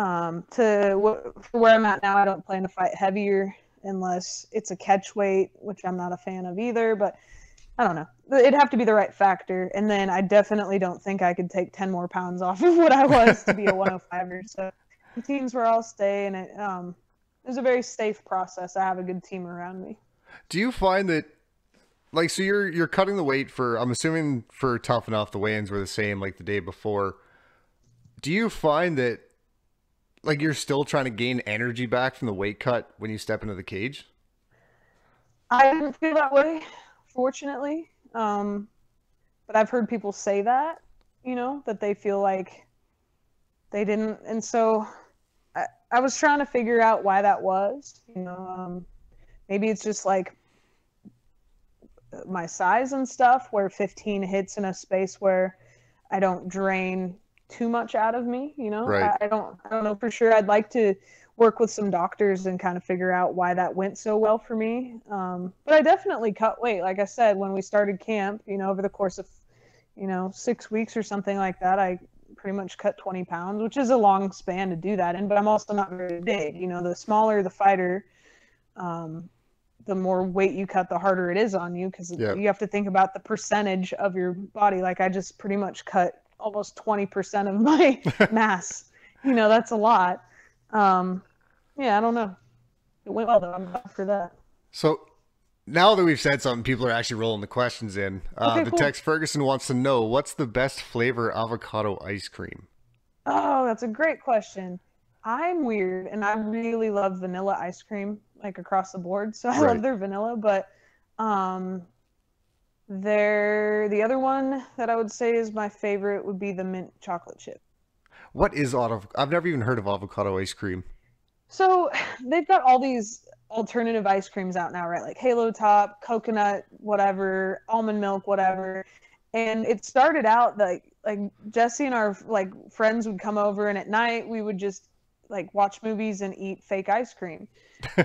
um, to wh- for where I'm at now, I don't plan to fight heavier unless it's a catch weight, which I'm not a fan of either. But I don't know. It'd have to be the right factor. And then I definitely don't think I could take ten more pounds off of what I was to be a one oh five-er. So the team's where I'll stay, and it, um, it was a very safe process. I have a good team around me. Do you find that... Like, so you're you're cutting the weight for, I'm assuming for Tuff-N-Uff, the weigh-ins were the same like the day before. Do you find that, like, you're still trying to gain energy back from the weight cut when you step into the cage? I didn't feel that way, fortunately. Um, but I've heard people say that, you know, that they feel like they didn't. And so I, I was trying to figure out why that was. You know, um, maybe it's just like, my size and stuff, where fifteen hits in a space where I don't drain too much out of me, you know? Right. I, I don't I don't know for sure. I'd like to work with some doctors and kind of figure out why that went so well for me. Um, but I definitely cut weight. Like I said, when we started camp, you know, over the course of, you know, six weeks or something like that, I pretty much cut twenty pounds, which is a long span to do that in, but I'm also not very big. You know, the smaller the fighter, um, the more weight you cut, the harder it is on you because yep. you have to think about the percentage of your body. Like I just pretty much cut almost twenty percent of my mass. You know, that's a lot. Um, yeah, I don't know. It went well though. I'm glad for that. So now that we've said something, people are actually rolling the questions in. Uh, okay, the cool. Tex Ferguson wants to know, what's the best flavor avocado ice cream? Oh, that's a great question. I'm weird and I really love vanilla ice cream. Like across the board. So I right. love their vanilla, but um, they're, the other one that I would say is my favorite would be the mint chocolate chip. What is auto? I've never even heard of avocado ice cream. So they've got all these alternative ice creams out now, right? Like Halo Top, coconut, whatever, almond milk, whatever. And it started out like, like Jesse and our like friends would come over and at night we would just like watch movies and eat fake ice cream.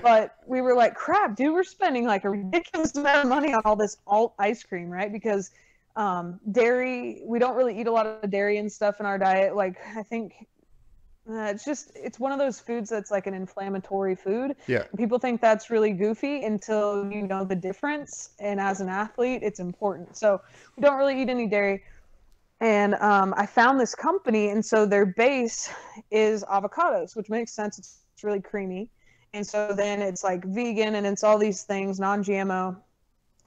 But we were like, crap, dude, we're spending like a ridiculous amount of money on all this alt ice cream, right? Because um, dairy, we don't really eat a lot of dairy and stuff in our diet. Like, I think uh, it's just, it's one of those foods that's like an inflammatory food. Yeah. People think that's really goofy until you know the difference. And as an athlete, it's important. So we don't really eat any dairy. And um, I found this company, and so their base is avocados, which makes sense. It's, it's really creamy. And so then it's like vegan, and it's all these things, non-G M O,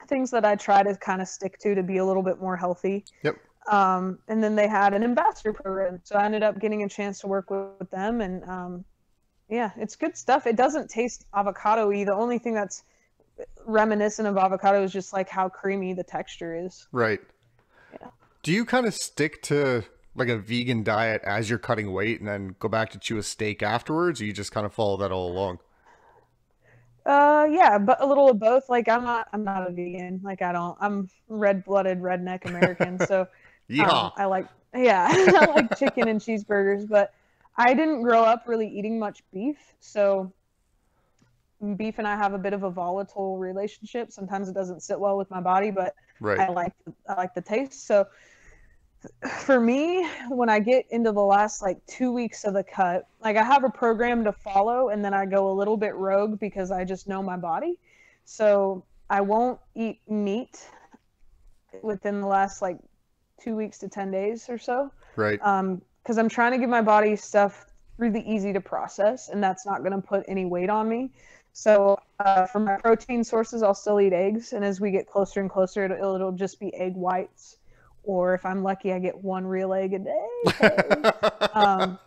things that I try to kind of stick to to be a little bit more healthy. Yep. Um, and then they had an ambassador program, so I ended up getting a chance to work with, with them. And um, yeah, it's good stuff. It doesn't taste avocado-y. The only thing that's reminiscent of avocado is just like how creamy the texture is. Right. Yeah. Do you kind of stick to like a vegan diet as you're cutting weight and then go back to chew a steak afterwards, or you just kind of follow that all along? Uh, yeah, but a little of both. Like I'm not, I'm not a vegan. Like I don't, I'm red-blooded redneck American. So um, I like, yeah, I like chicken and cheeseburgers, but I didn't grow up really eating much beef. So beef and I have a bit of a volatile relationship. Sometimes it doesn't sit well with my body, but right. I like, I like the taste. So for me, when I get into the last like two weeks of the cut, like I have a program to follow and then I go a little bit rogue because I just know my body. So I won't eat meat within the last like two weeks to ten days or so. Right. Um, 'cause I'm trying to give my body stuff really easy to process, and that's not going to put any weight on me. So uh, for my protein sources, I'll still eat eggs. And as we get closer and closer, it'll, it'll just be egg whites. Or if I'm lucky, I get one real egg a day. um,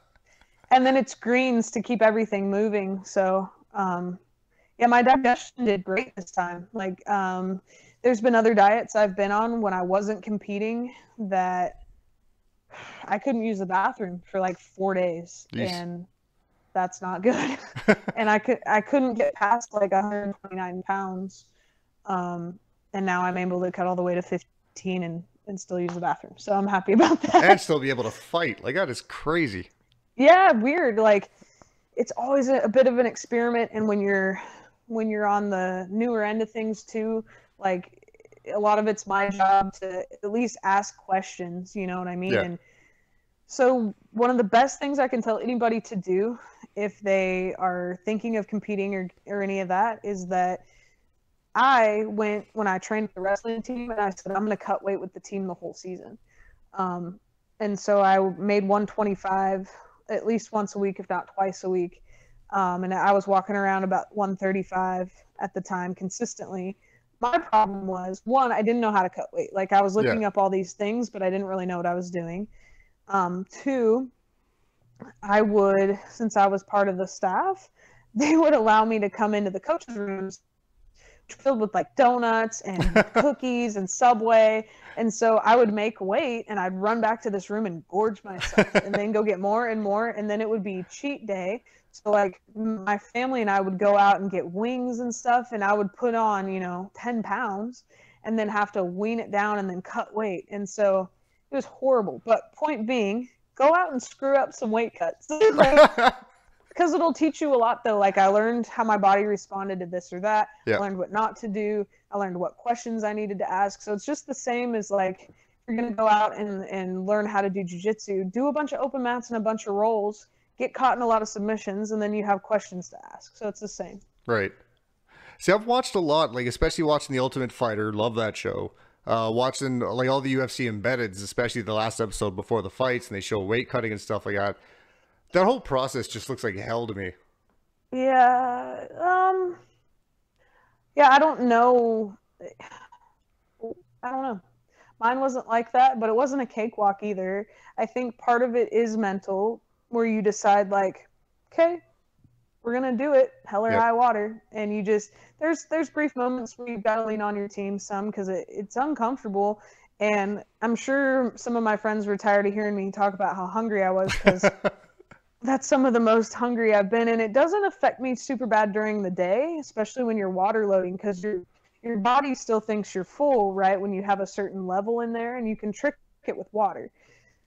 and then it's greens to keep everything moving. So, um, yeah, my digestion did great this time. Like, um, there's been other diets I've been on when I wasn't competing that I couldn't use the bathroom for like four days. Jeez. And that's not good. And I could I couldn't get past like one hundred twenty-nine pounds, um, and now I'm able to cut all the way to fifteen and and still use the bathroom. So I'm happy about that. And still be able to fight. Like, that is crazy. Yeah, weird. Like, it's always a, a bit of an experiment, and when you're when you're on the newer end of things too, like, a lot of it's my job to at least ask questions, you know what I mean? Yeah. And so one of the best things I can tell anybody to do if they are thinking of competing or, or any of that is that I went, when I trained the wrestling team, and I said, I'm going to cut weight with the team the whole season. Um, and so I made one twenty-five at least once a week, if not twice a week. Um, and I was walking around about one thirty-five at the time consistently. My problem was, one, I didn't know how to cut weight. Like, I was looking yeah. up all these things, but I didn't really know what I was doing. Um, two, I would, since I was part of the staff, they would allow me to come into the coaches' rooms filled with like donuts and cookies and Subway. And so I would make weight and I'd run back to this room and gorge myself and then go get more and more. And then it would be cheat day. So, like, my family and I would go out and get wings and stuff, and I would put on, you know, ten pounds and then have to wean it down and then cut weight. And so it was horrible. But point being, go out and screw up some weight cuts. Like, because it'll teach you a lot, though. Like, I learned how my body responded to this or that. Yeah. I learned what not to do. I learned what questions I needed to ask. So it's just the same as, like, if you're going to go out and, and learn how to do jiu-jitsu, do a bunch of open mats and a bunch of rolls, get caught in a lot of submissions, and then you have questions to ask. So it's the same. Right. See, I've watched a lot, like, especially watching The Ultimate Fighter. Love that show. Uh, watching, like, all the U F C embeddeds, especially the last episode before the fights, and they show weight cutting and stuff like that. That whole process just looks like hell to me. Yeah. Um, yeah, I don't know. I don't know. Mine wasn't like that, but it wasn't a cakewalk either. I think part of it is mental, where you decide, like, okay, we're going to do it, hell or yep. high water. And you just, there's there's brief moments where you've got to lean on your team some, because it, it's uncomfortable. And I'm sure some of my friends were tired of hearing me talk about how hungry I was, because that's some of the most hungry I've been. And it doesn't affect me super bad during the day, especially when you're water loading, because your, your body still thinks you're full, right, when you have a certain level in there, and you can trick it with water.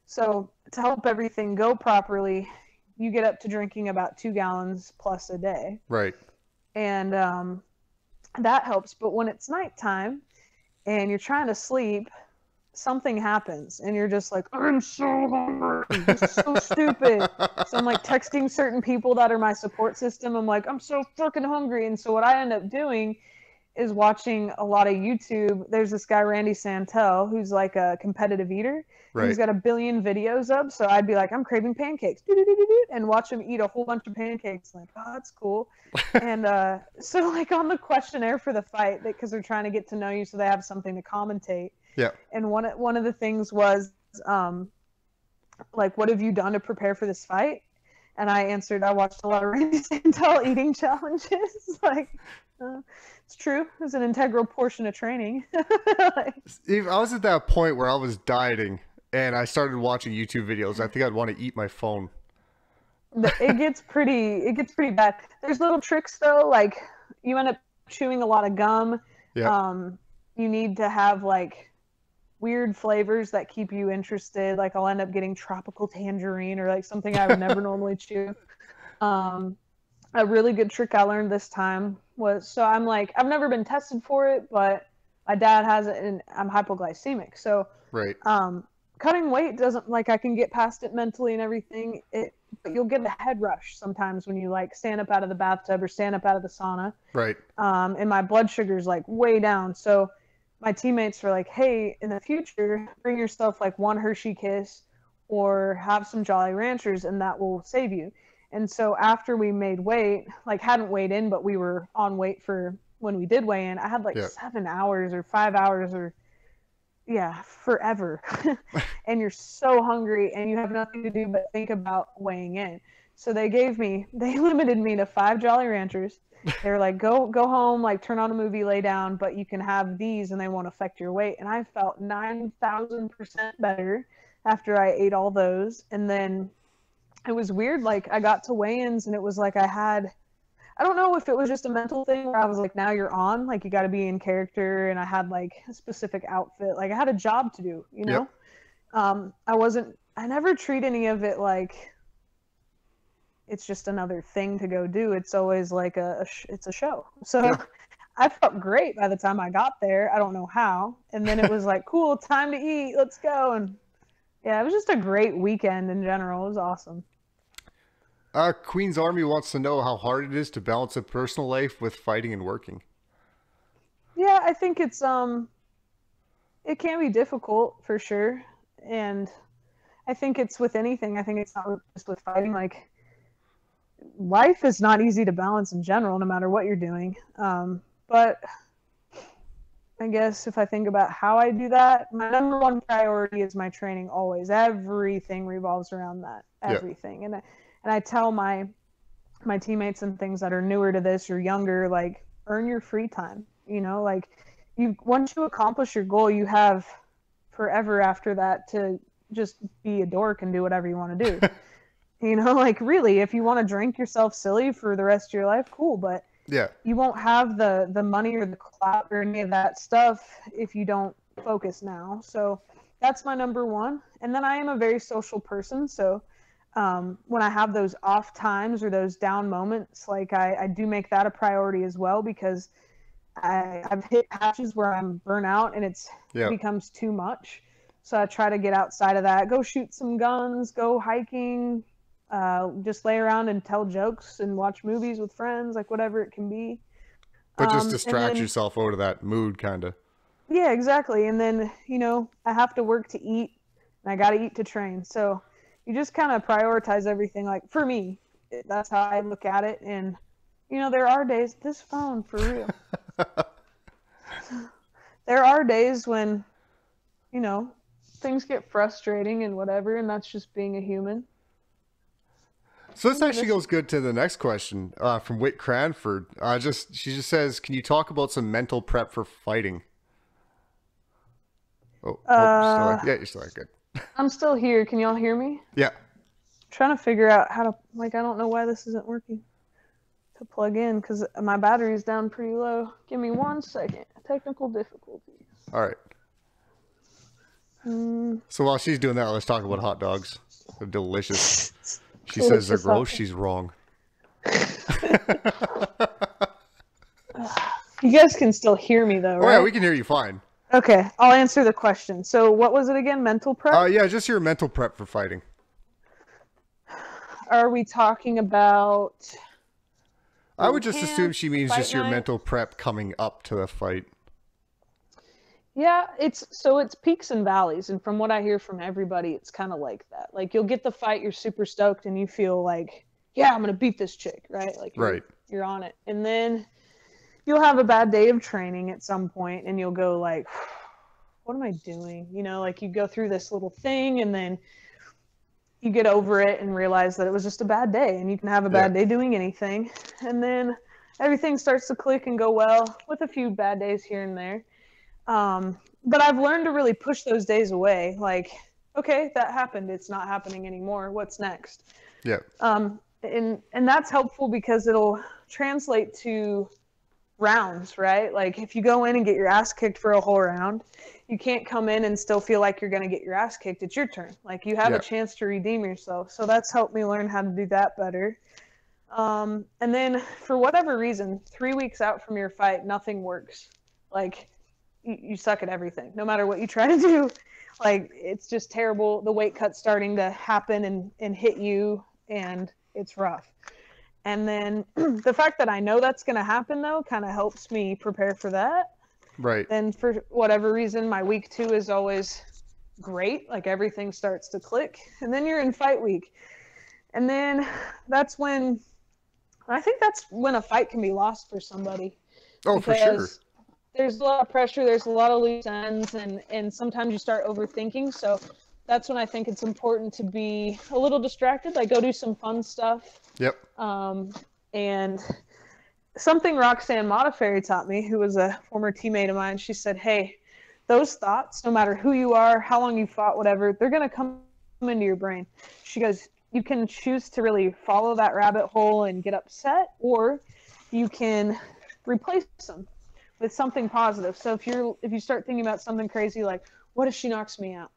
So to help everything go properly, you get up to drinking about two gallons plus a day. Right. And um, that helps. But when it's nighttime and you're trying to sleep, something happens and you're just like, I'm so hungry. It's so stupid. So I'm like texting certain people that are my support system. I'm like, I'm so freaking hungry. And so what I end up doing is watching a lot of YouTube. There's this guy, Randy Santel, who's like a competitive eater. Right. He's got a billion videos up. So I'd be like, I'm craving pancakes, and watch him eat a whole bunch of pancakes. Like, oh, that's cool. And uh, so, like, on the questionnaire for the fight, because they're trying to get to know you so they have something to commentate. Yeah. And one, one of the things was, um, like, what have you done to prepare for this fight? And I answered, I watched a lot of Randy Santel eating challenges. Like, uh, it's true. It's an integral portion of training. Like, I was at that point where I was dieting and I started watching YouTube videos. I think I'd want to eat my phone. It gets pretty, it gets pretty bad. There's little tricks, though. Like, you end up chewing a lot of gum. Yeah. Um, you need to have, like, weird flavors that keep you interested. Like, I'll end up getting tropical tangerine or, like, something I would never normally chew. Um, a really good trick I learned this time was, so I'm like, I've never been tested for it, but my dad has it and I'm hypoglycemic. So right. um, cutting weight doesn't, like, I can get past it mentally and everything. It, but you'll get a head rush sometimes when you, like, stand up out of the bathtub or stand up out of the sauna. Right. Um, and my blood sugar's, like, way down. So my teammates were like, hey, in the future, bring yourself, like, one Hershey Kiss or have some Jolly Ranchers, and that will save you. And so after we made weight, like, hadn't weighed in, but we were on weight for when we did weigh in, I had, like, yeah. seven hours or five hours or, yeah, forever. And you're so hungry and you have nothing to do but think about weighing in. So they gave me, they limited me to five Jolly Ranchers. They were like, go go home, like, turn on a movie, lay down, but you can have these and they won't affect your weight. And I felt nine thousand percent better after I ate all those. And then it was weird. Like, I got to weigh-ins and it was like I had, I don't know if it was just a mental thing where I was like, now you're on, like, you got to be in character. And I had like a specific outfit, like I had a job to do, you know? Yep. Um, I wasn't, I never treat any of it like it's just another thing to go do. It's always like a, a sh- it's a show. So yeah. I felt great by the time I got there. I don't know how. And then it was like, cool, time to eat. Let's go. And yeah, it was just a great weekend in general. It was awesome. Uh, Queen's Army wants to know how hard it is to balance a personal life with fighting and working. Yeah, I think it's, um, it can be difficult for sure. And I think it's with anything. I think it's not just with fighting. Like, life is not easy to balance in general, no matter what you're doing. Um, but I guess if I think about how I do that, my number one priority is my training always. Everything revolves around that. Everything. Yeah. And I, and I tell my my teammates and things that are newer to this, you're younger, like, earn your free time. You know, like, you once you accomplish your goal, you have forever after that to just be a dork and do whatever you want to do. You know, like, really, if you want to drink yourself silly for the rest of your life, cool, but yeah, you won't have the the money or the clout or any of that stuff if you don't focus now. So that's my number one. And then I am a very social person, so um when I have those off times or those down moments, like, I, I do make that a priority as well, because I, I've hit patches where I'm burnt out and it's yeah. becomes too much. So I try to get outside of that, go shoot some guns, go hiking, uh, just lay around and tell jokes and watch movies with friends, like, whatever it can be. But um, just distract then, yourself over to that mood, kind of. Yeah, exactly. And then, you know, I have to work to eat and I got to eat to train. So you just kind of prioritize everything. Like, for me, that's how I look at it. And, you know, there are days, this phone, for real. There are days when, you know, things get frustrating and whatever, and that's just being a human. So this actually goes good to the next question uh, from Whit Cranford. Uh, just she just says, "Can you talk about some mental prep for fighting?" Oh, uh, oh you're still, yeah, you're still good. I'm still here. Can y'all hear me? Yeah. I'm trying to figure out how to, like, I don't know why this isn't working to plug in, because my battery's down pretty low. Give me one second. Technical difficulties. All right. So while she's doing that, let's talk about hot dogs. They're delicious. She delicious says they're gross. She's wrong. You guys can still hear me, though, right? Oh, yeah, we can hear you fine. Okay, I'll answer the question. So what was it again? Mental prep? Uh, yeah, just your mental prep for fighting. Are we talking about... I would just assume she means just your night? mental prep coming up to the fight. Yeah, it's so it's peaks and valleys. And from what I hear from everybody, it's kind of like that. Like, you'll get the fight, you're super stoked, and you feel like, yeah, I'm going to beat this chick, right? Like, right. You're, you're on it. And then you'll have a bad day of training at some point, and you'll go like, what am I doing? You know, like, you go through this little thing, and then you get over it and realize that it was just a bad day, and you can have a bad yeah. day doing anything. And then everything starts to click and go well, with a few bad days here and there. Um, but I've learned to really push those days away. Like, okay, that happened. It's not happening anymore. What's next? Yeah. Um, and, and that's helpful because it'll translate to rounds, right? Like, if you go in and get your ass kicked for a whole round, you can't come in and still feel like you're going to get your ass kicked. It's your turn. Like, you have yeah. a chance to redeem yourself. So that's helped me learn how to do that better. Um, and then for whatever reason, three weeks out from your fight, nothing works. Like, you suck at everything, no matter what you try to do. Like, it's just terrible. The weight cut's starting to happen and, and hit you, and it's rough. And then the fact that I know that's going to happen, though, kind of helps me prepare for that. Right. And for whatever reason, my week two is always great. Like, everything starts to click. And then you're in fight week. And then that's when – I think that's when a fight can be lost for somebody. Oh, for sure. There's a lot of pressure, there's a lot of loose ends, and, and sometimes you start overthinking. So that's when I think it's important to be a little distracted, like go do some fun stuff. Yep. Um, and something Roxanne Modafferi taught me, who was a former teammate of mine, she said, hey, those thoughts, no matter who you are, how long you fought, whatever, they're going to come into your brain. She goes, you can choose to really follow that rabbit hole and get upset, or you can replace them with something positive. So if you're if you start thinking about something crazy like, what if she knocks me out?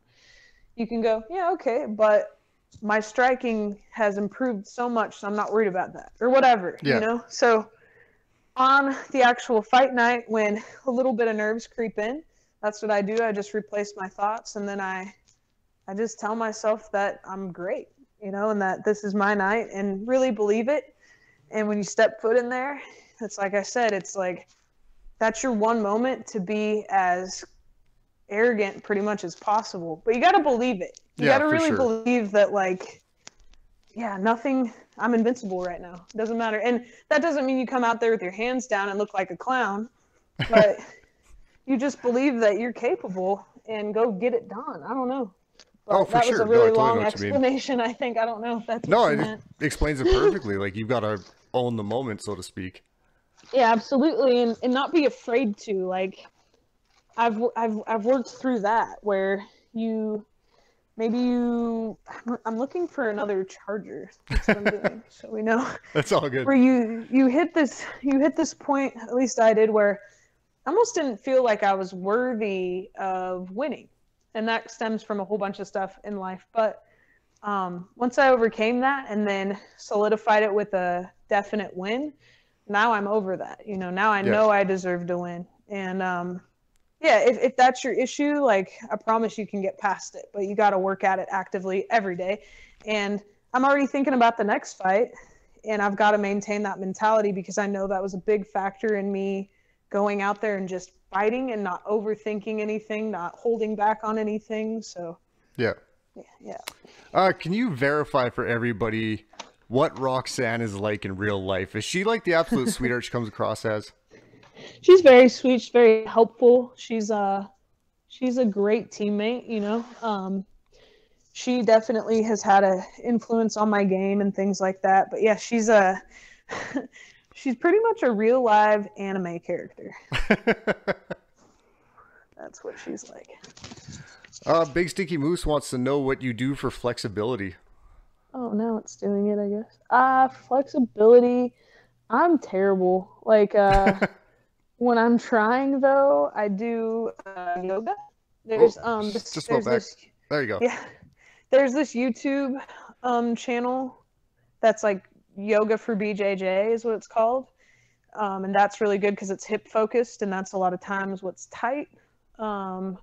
You can go, yeah, okay, but my striking has improved so much, so I'm not worried about that, or whatever, yeah. you know? So on the actual fight night, when a little bit of nerves creep in, that's what I do. I just replace my thoughts, and then I I just tell myself that I'm great, you know, and that this is my night, and really believe it. And when you step foot in there, it's like I said, it's like that's your one moment to be as arrogant pretty much as possible. But you got to believe it. You yeah, got to really sure. believe that, like, yeah, nothing, I'm invincible right now. It doesn't matter. And that doesn't mean you come out there with your hands down and look like a clown, but you just believe that you're capable and go get it done. I don't know. Oh, for that sure. was a really no, I totally long know what explanation. You mean. I think I don't know if that's no. What you it meant. Explains it perfectly. Like, you've got to own the moment, so to speak. Yeah, absolutely, and and not be afraid to. Like, I've I've I've worked through that where you maybe you. I'm, I'm looking for another charger. That's what I'm doing, so we know that's all good. Where you you hit this you hit this point. At least I did, where I almost didn't feel like I was worthy of winning. And that stems from a whole bunch of stuff in life. But um, once I overcame that and then solidified it with a definite win, now I'm over that. You know, now I yeah. know I deserve to win. And um, yeah, if, if that's your issue, like, I promise you can get past it. But you got to work at it actively every day. And I'm already thinking about the next fight. And I've got to maintain that mentality because I know that was a big factor in me going out there and just fighting and not overthinking anything, not holding back on anything. So yeah, yeah, yeah. Uh, can you verify for everybody what Roxanne is like in real life? Is she like the absolute sweetheart she comes across as? She's very sweet. She's very helpful. She's uh, she's a great teammate. You know, um, she definitely has had an influence on my game and things like that. But yeah, she's a. She's pretty much a real live anime character. That's what she's like. Uh, Big Stinky Moose wants to know what you do for flexibility. Oh, now it's doing it, I guess. Uh, flexibility, I'm terrible. Like, uh, when I'm trying, though, I do uh, yoga. There's oh, um, this, just there's this, there you go. Yeah, there's this YouTube um, channel that's like, Yoga for B J J is what it's called, um, and that's really good because it's hip focused, and that's a lot of times what's tight. Um,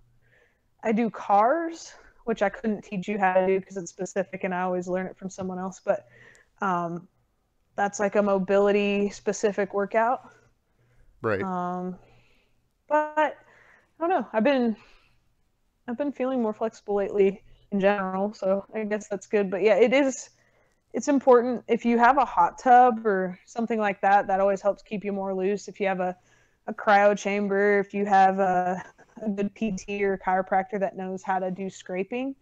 I do cars, which I couldn't teach you how to do because it's specific, and I always learn it from someone else. But um, that's like a mobility specific workout, right? Um, but I don't know. I've been I've been feeling more flexible lately in general, so I guess that's good. But yeah, it is. It's important if you have a hot tub or something like that, that always helps keep you more loose. If you have a, a cryo chamber, if you have a, a good P T or chiropractor that knows how to do scraping,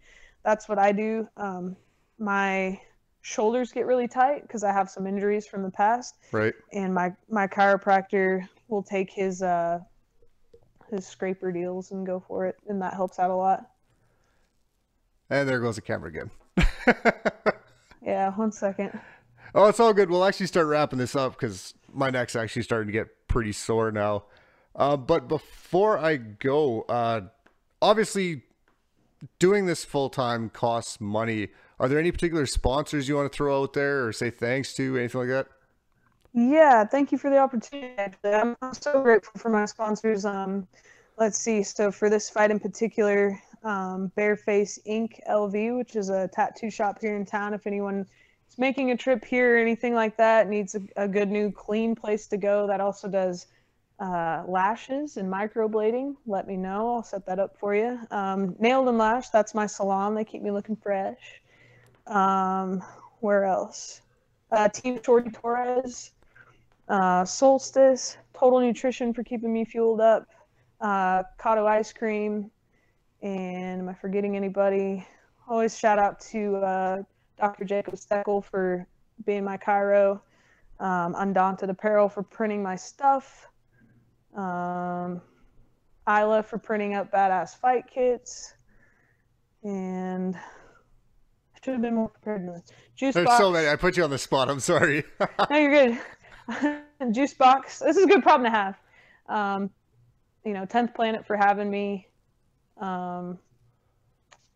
that's what I do. Um, my shoulders get really tight because I have some injuries from the past. Right. And my, my chiropractor will take his, uh, his scraper deals and go for it. And that helps out a lot. And there goes the camera again. Yeah, one second. Oh, it's all good. We'll actually start wrapping this up because my neck's actually starting to get pretty sore now. Uh, but before I go, uh, obviously doing this full-time costs money. Are there any particular sponsors you want to throw out there or say thanks to, anything like that? Yeah, thank you for the opportunity. I'm so grateful for my sponsors. Um, let's see. So for this fight in particular... Um, Bareface Ink L V, which is a tattoo shop here in town. If anyone is making a trip here or anything like that, needs a, a good new clean place to go, that also does uh, lashes and microblading, let me know. I'll set that up for you. Um, Nailed and Lash, that's my salon. They keep me looking fresh. Um, where else? Uh, Team Shorty Torres, uh, Solstice, Total Nutrition for keeping me fueled up, uh, Cotto Ice Cream. And am I forgetting anybody? Always shout out to uh, Doctor Jacob Steckel for being my chiro. Um, Undaunted Apparel for printing my stuff. Um, Isla for printing up badass fight kits. And I'm should have been more prepared than this. Juice There's box. So many. I put you on the spot. I'm sorry. No, you're good. Juice box. This is a good problem to have. Um, you know, tenth Planet for having me. Um,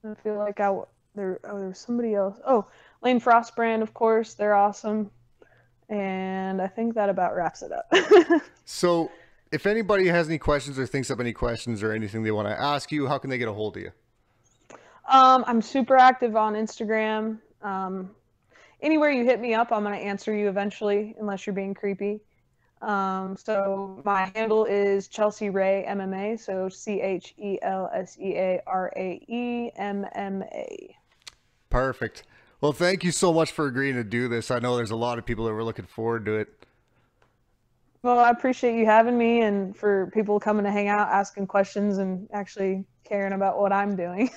I feel like I there. Oh, there was somebody else. Oh, Lane Frostbrand, of course. They're awesome. And I think that about wraps it up. So, if anybody has any questions or thinks up any questions or anything they want to ask you, how can they get a hold of you? Um, I'm super active on Instagram. Um, anywhere you hit me up, I'm going to answer you eventually, unless you're being creepy. Um, so my handle is Chelsea Ray M M A. So C H E L S E A R A E M M A. Perfect. Well, thank you so much for agreeing to do this. I know there's a lot of people that were looking forward to it. Well, I appreciate you having me and for people coming to hang out, asking questions, and actually caring about what I'm doing.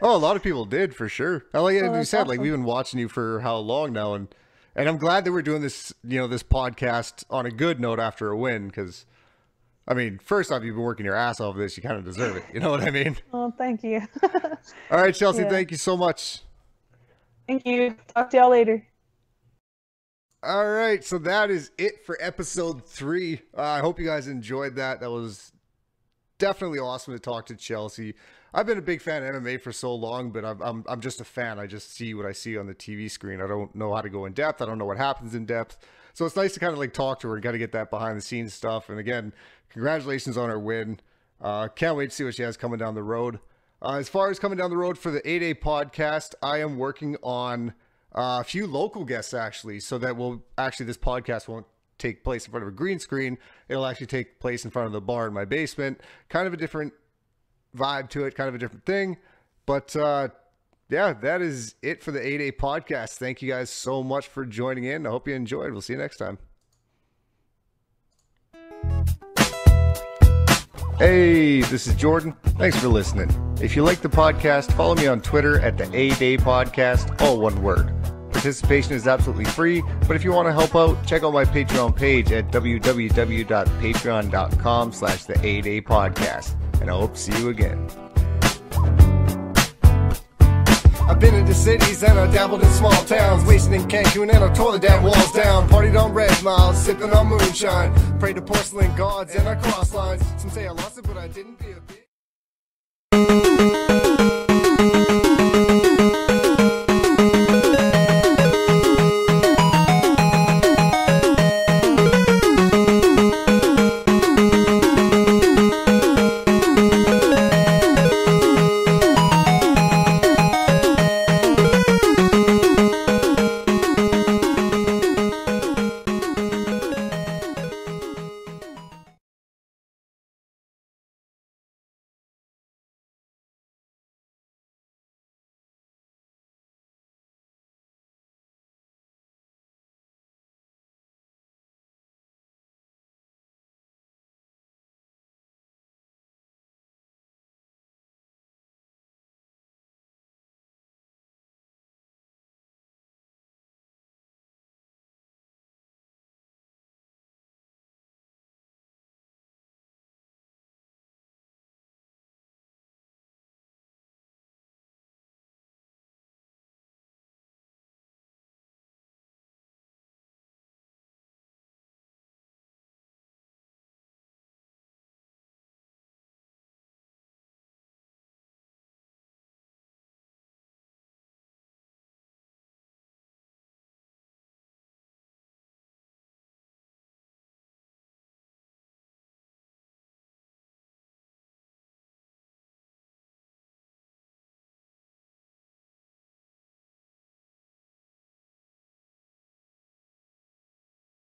Oh, a lot of people did, for sure. I like oh, you said, awesome. Like, we've been watching you for how long now? And and I'm glad that we're doing this, you know, this podcast on a good note after a win, because, I mean, first off, you've been working your ass off of this. You kind of deserve it. You know what I mean? Oh, thank you. All right, Chelsea, yeah. Thank you so much. Thank you. Talk to y'all later. All right, so that is it for episode three. Uh, I hope you guys enjoyed that. That was definitely awesome to talk to Chelsea. I've been a big fan of M M A for so long, but I'm, I'm, I'm just a fan. I just see what I see on the T V screen. I don't know how to go in depth. I don't know what happens in depth. So it's nice to kind of like talk to her. Got to get that behind the scenes stuff. And again, congratulations on her win. Uh, can't wait to see what she has coming down the road. Uh, as far as coming down the road for the Eh Day podcast, I am working on... Uh, a few local guests, actually, so that will actually this podcast won't take place in front of a green screen. It'll actually take place in front of the bar in my basement. Kind of a different vibe to it, kind of a different thing. But uh, yeah, that is it for the Eh Day podcast. Thank you guys so much for joining in. I hope you enjoyed. We'll see you next time. Hey, this is Jordan. Thanks for listening. If you like the podcast, follow me on Twitter at the Eh Day Podcast, all one word. Participation is absolutely free, but if you want to help out, check out my Patreon page at www.patreon.com slash the Eh Day Podcast. And I hope to see you again. I've been into cities and I dabbled in small towns, wasting in Cancun and I tore the damn walls down. Partied on red miles, sipping on moonshine, prayed to porcelain gods and I crossed lines. Some say I lost it, but I didn't be a bitch.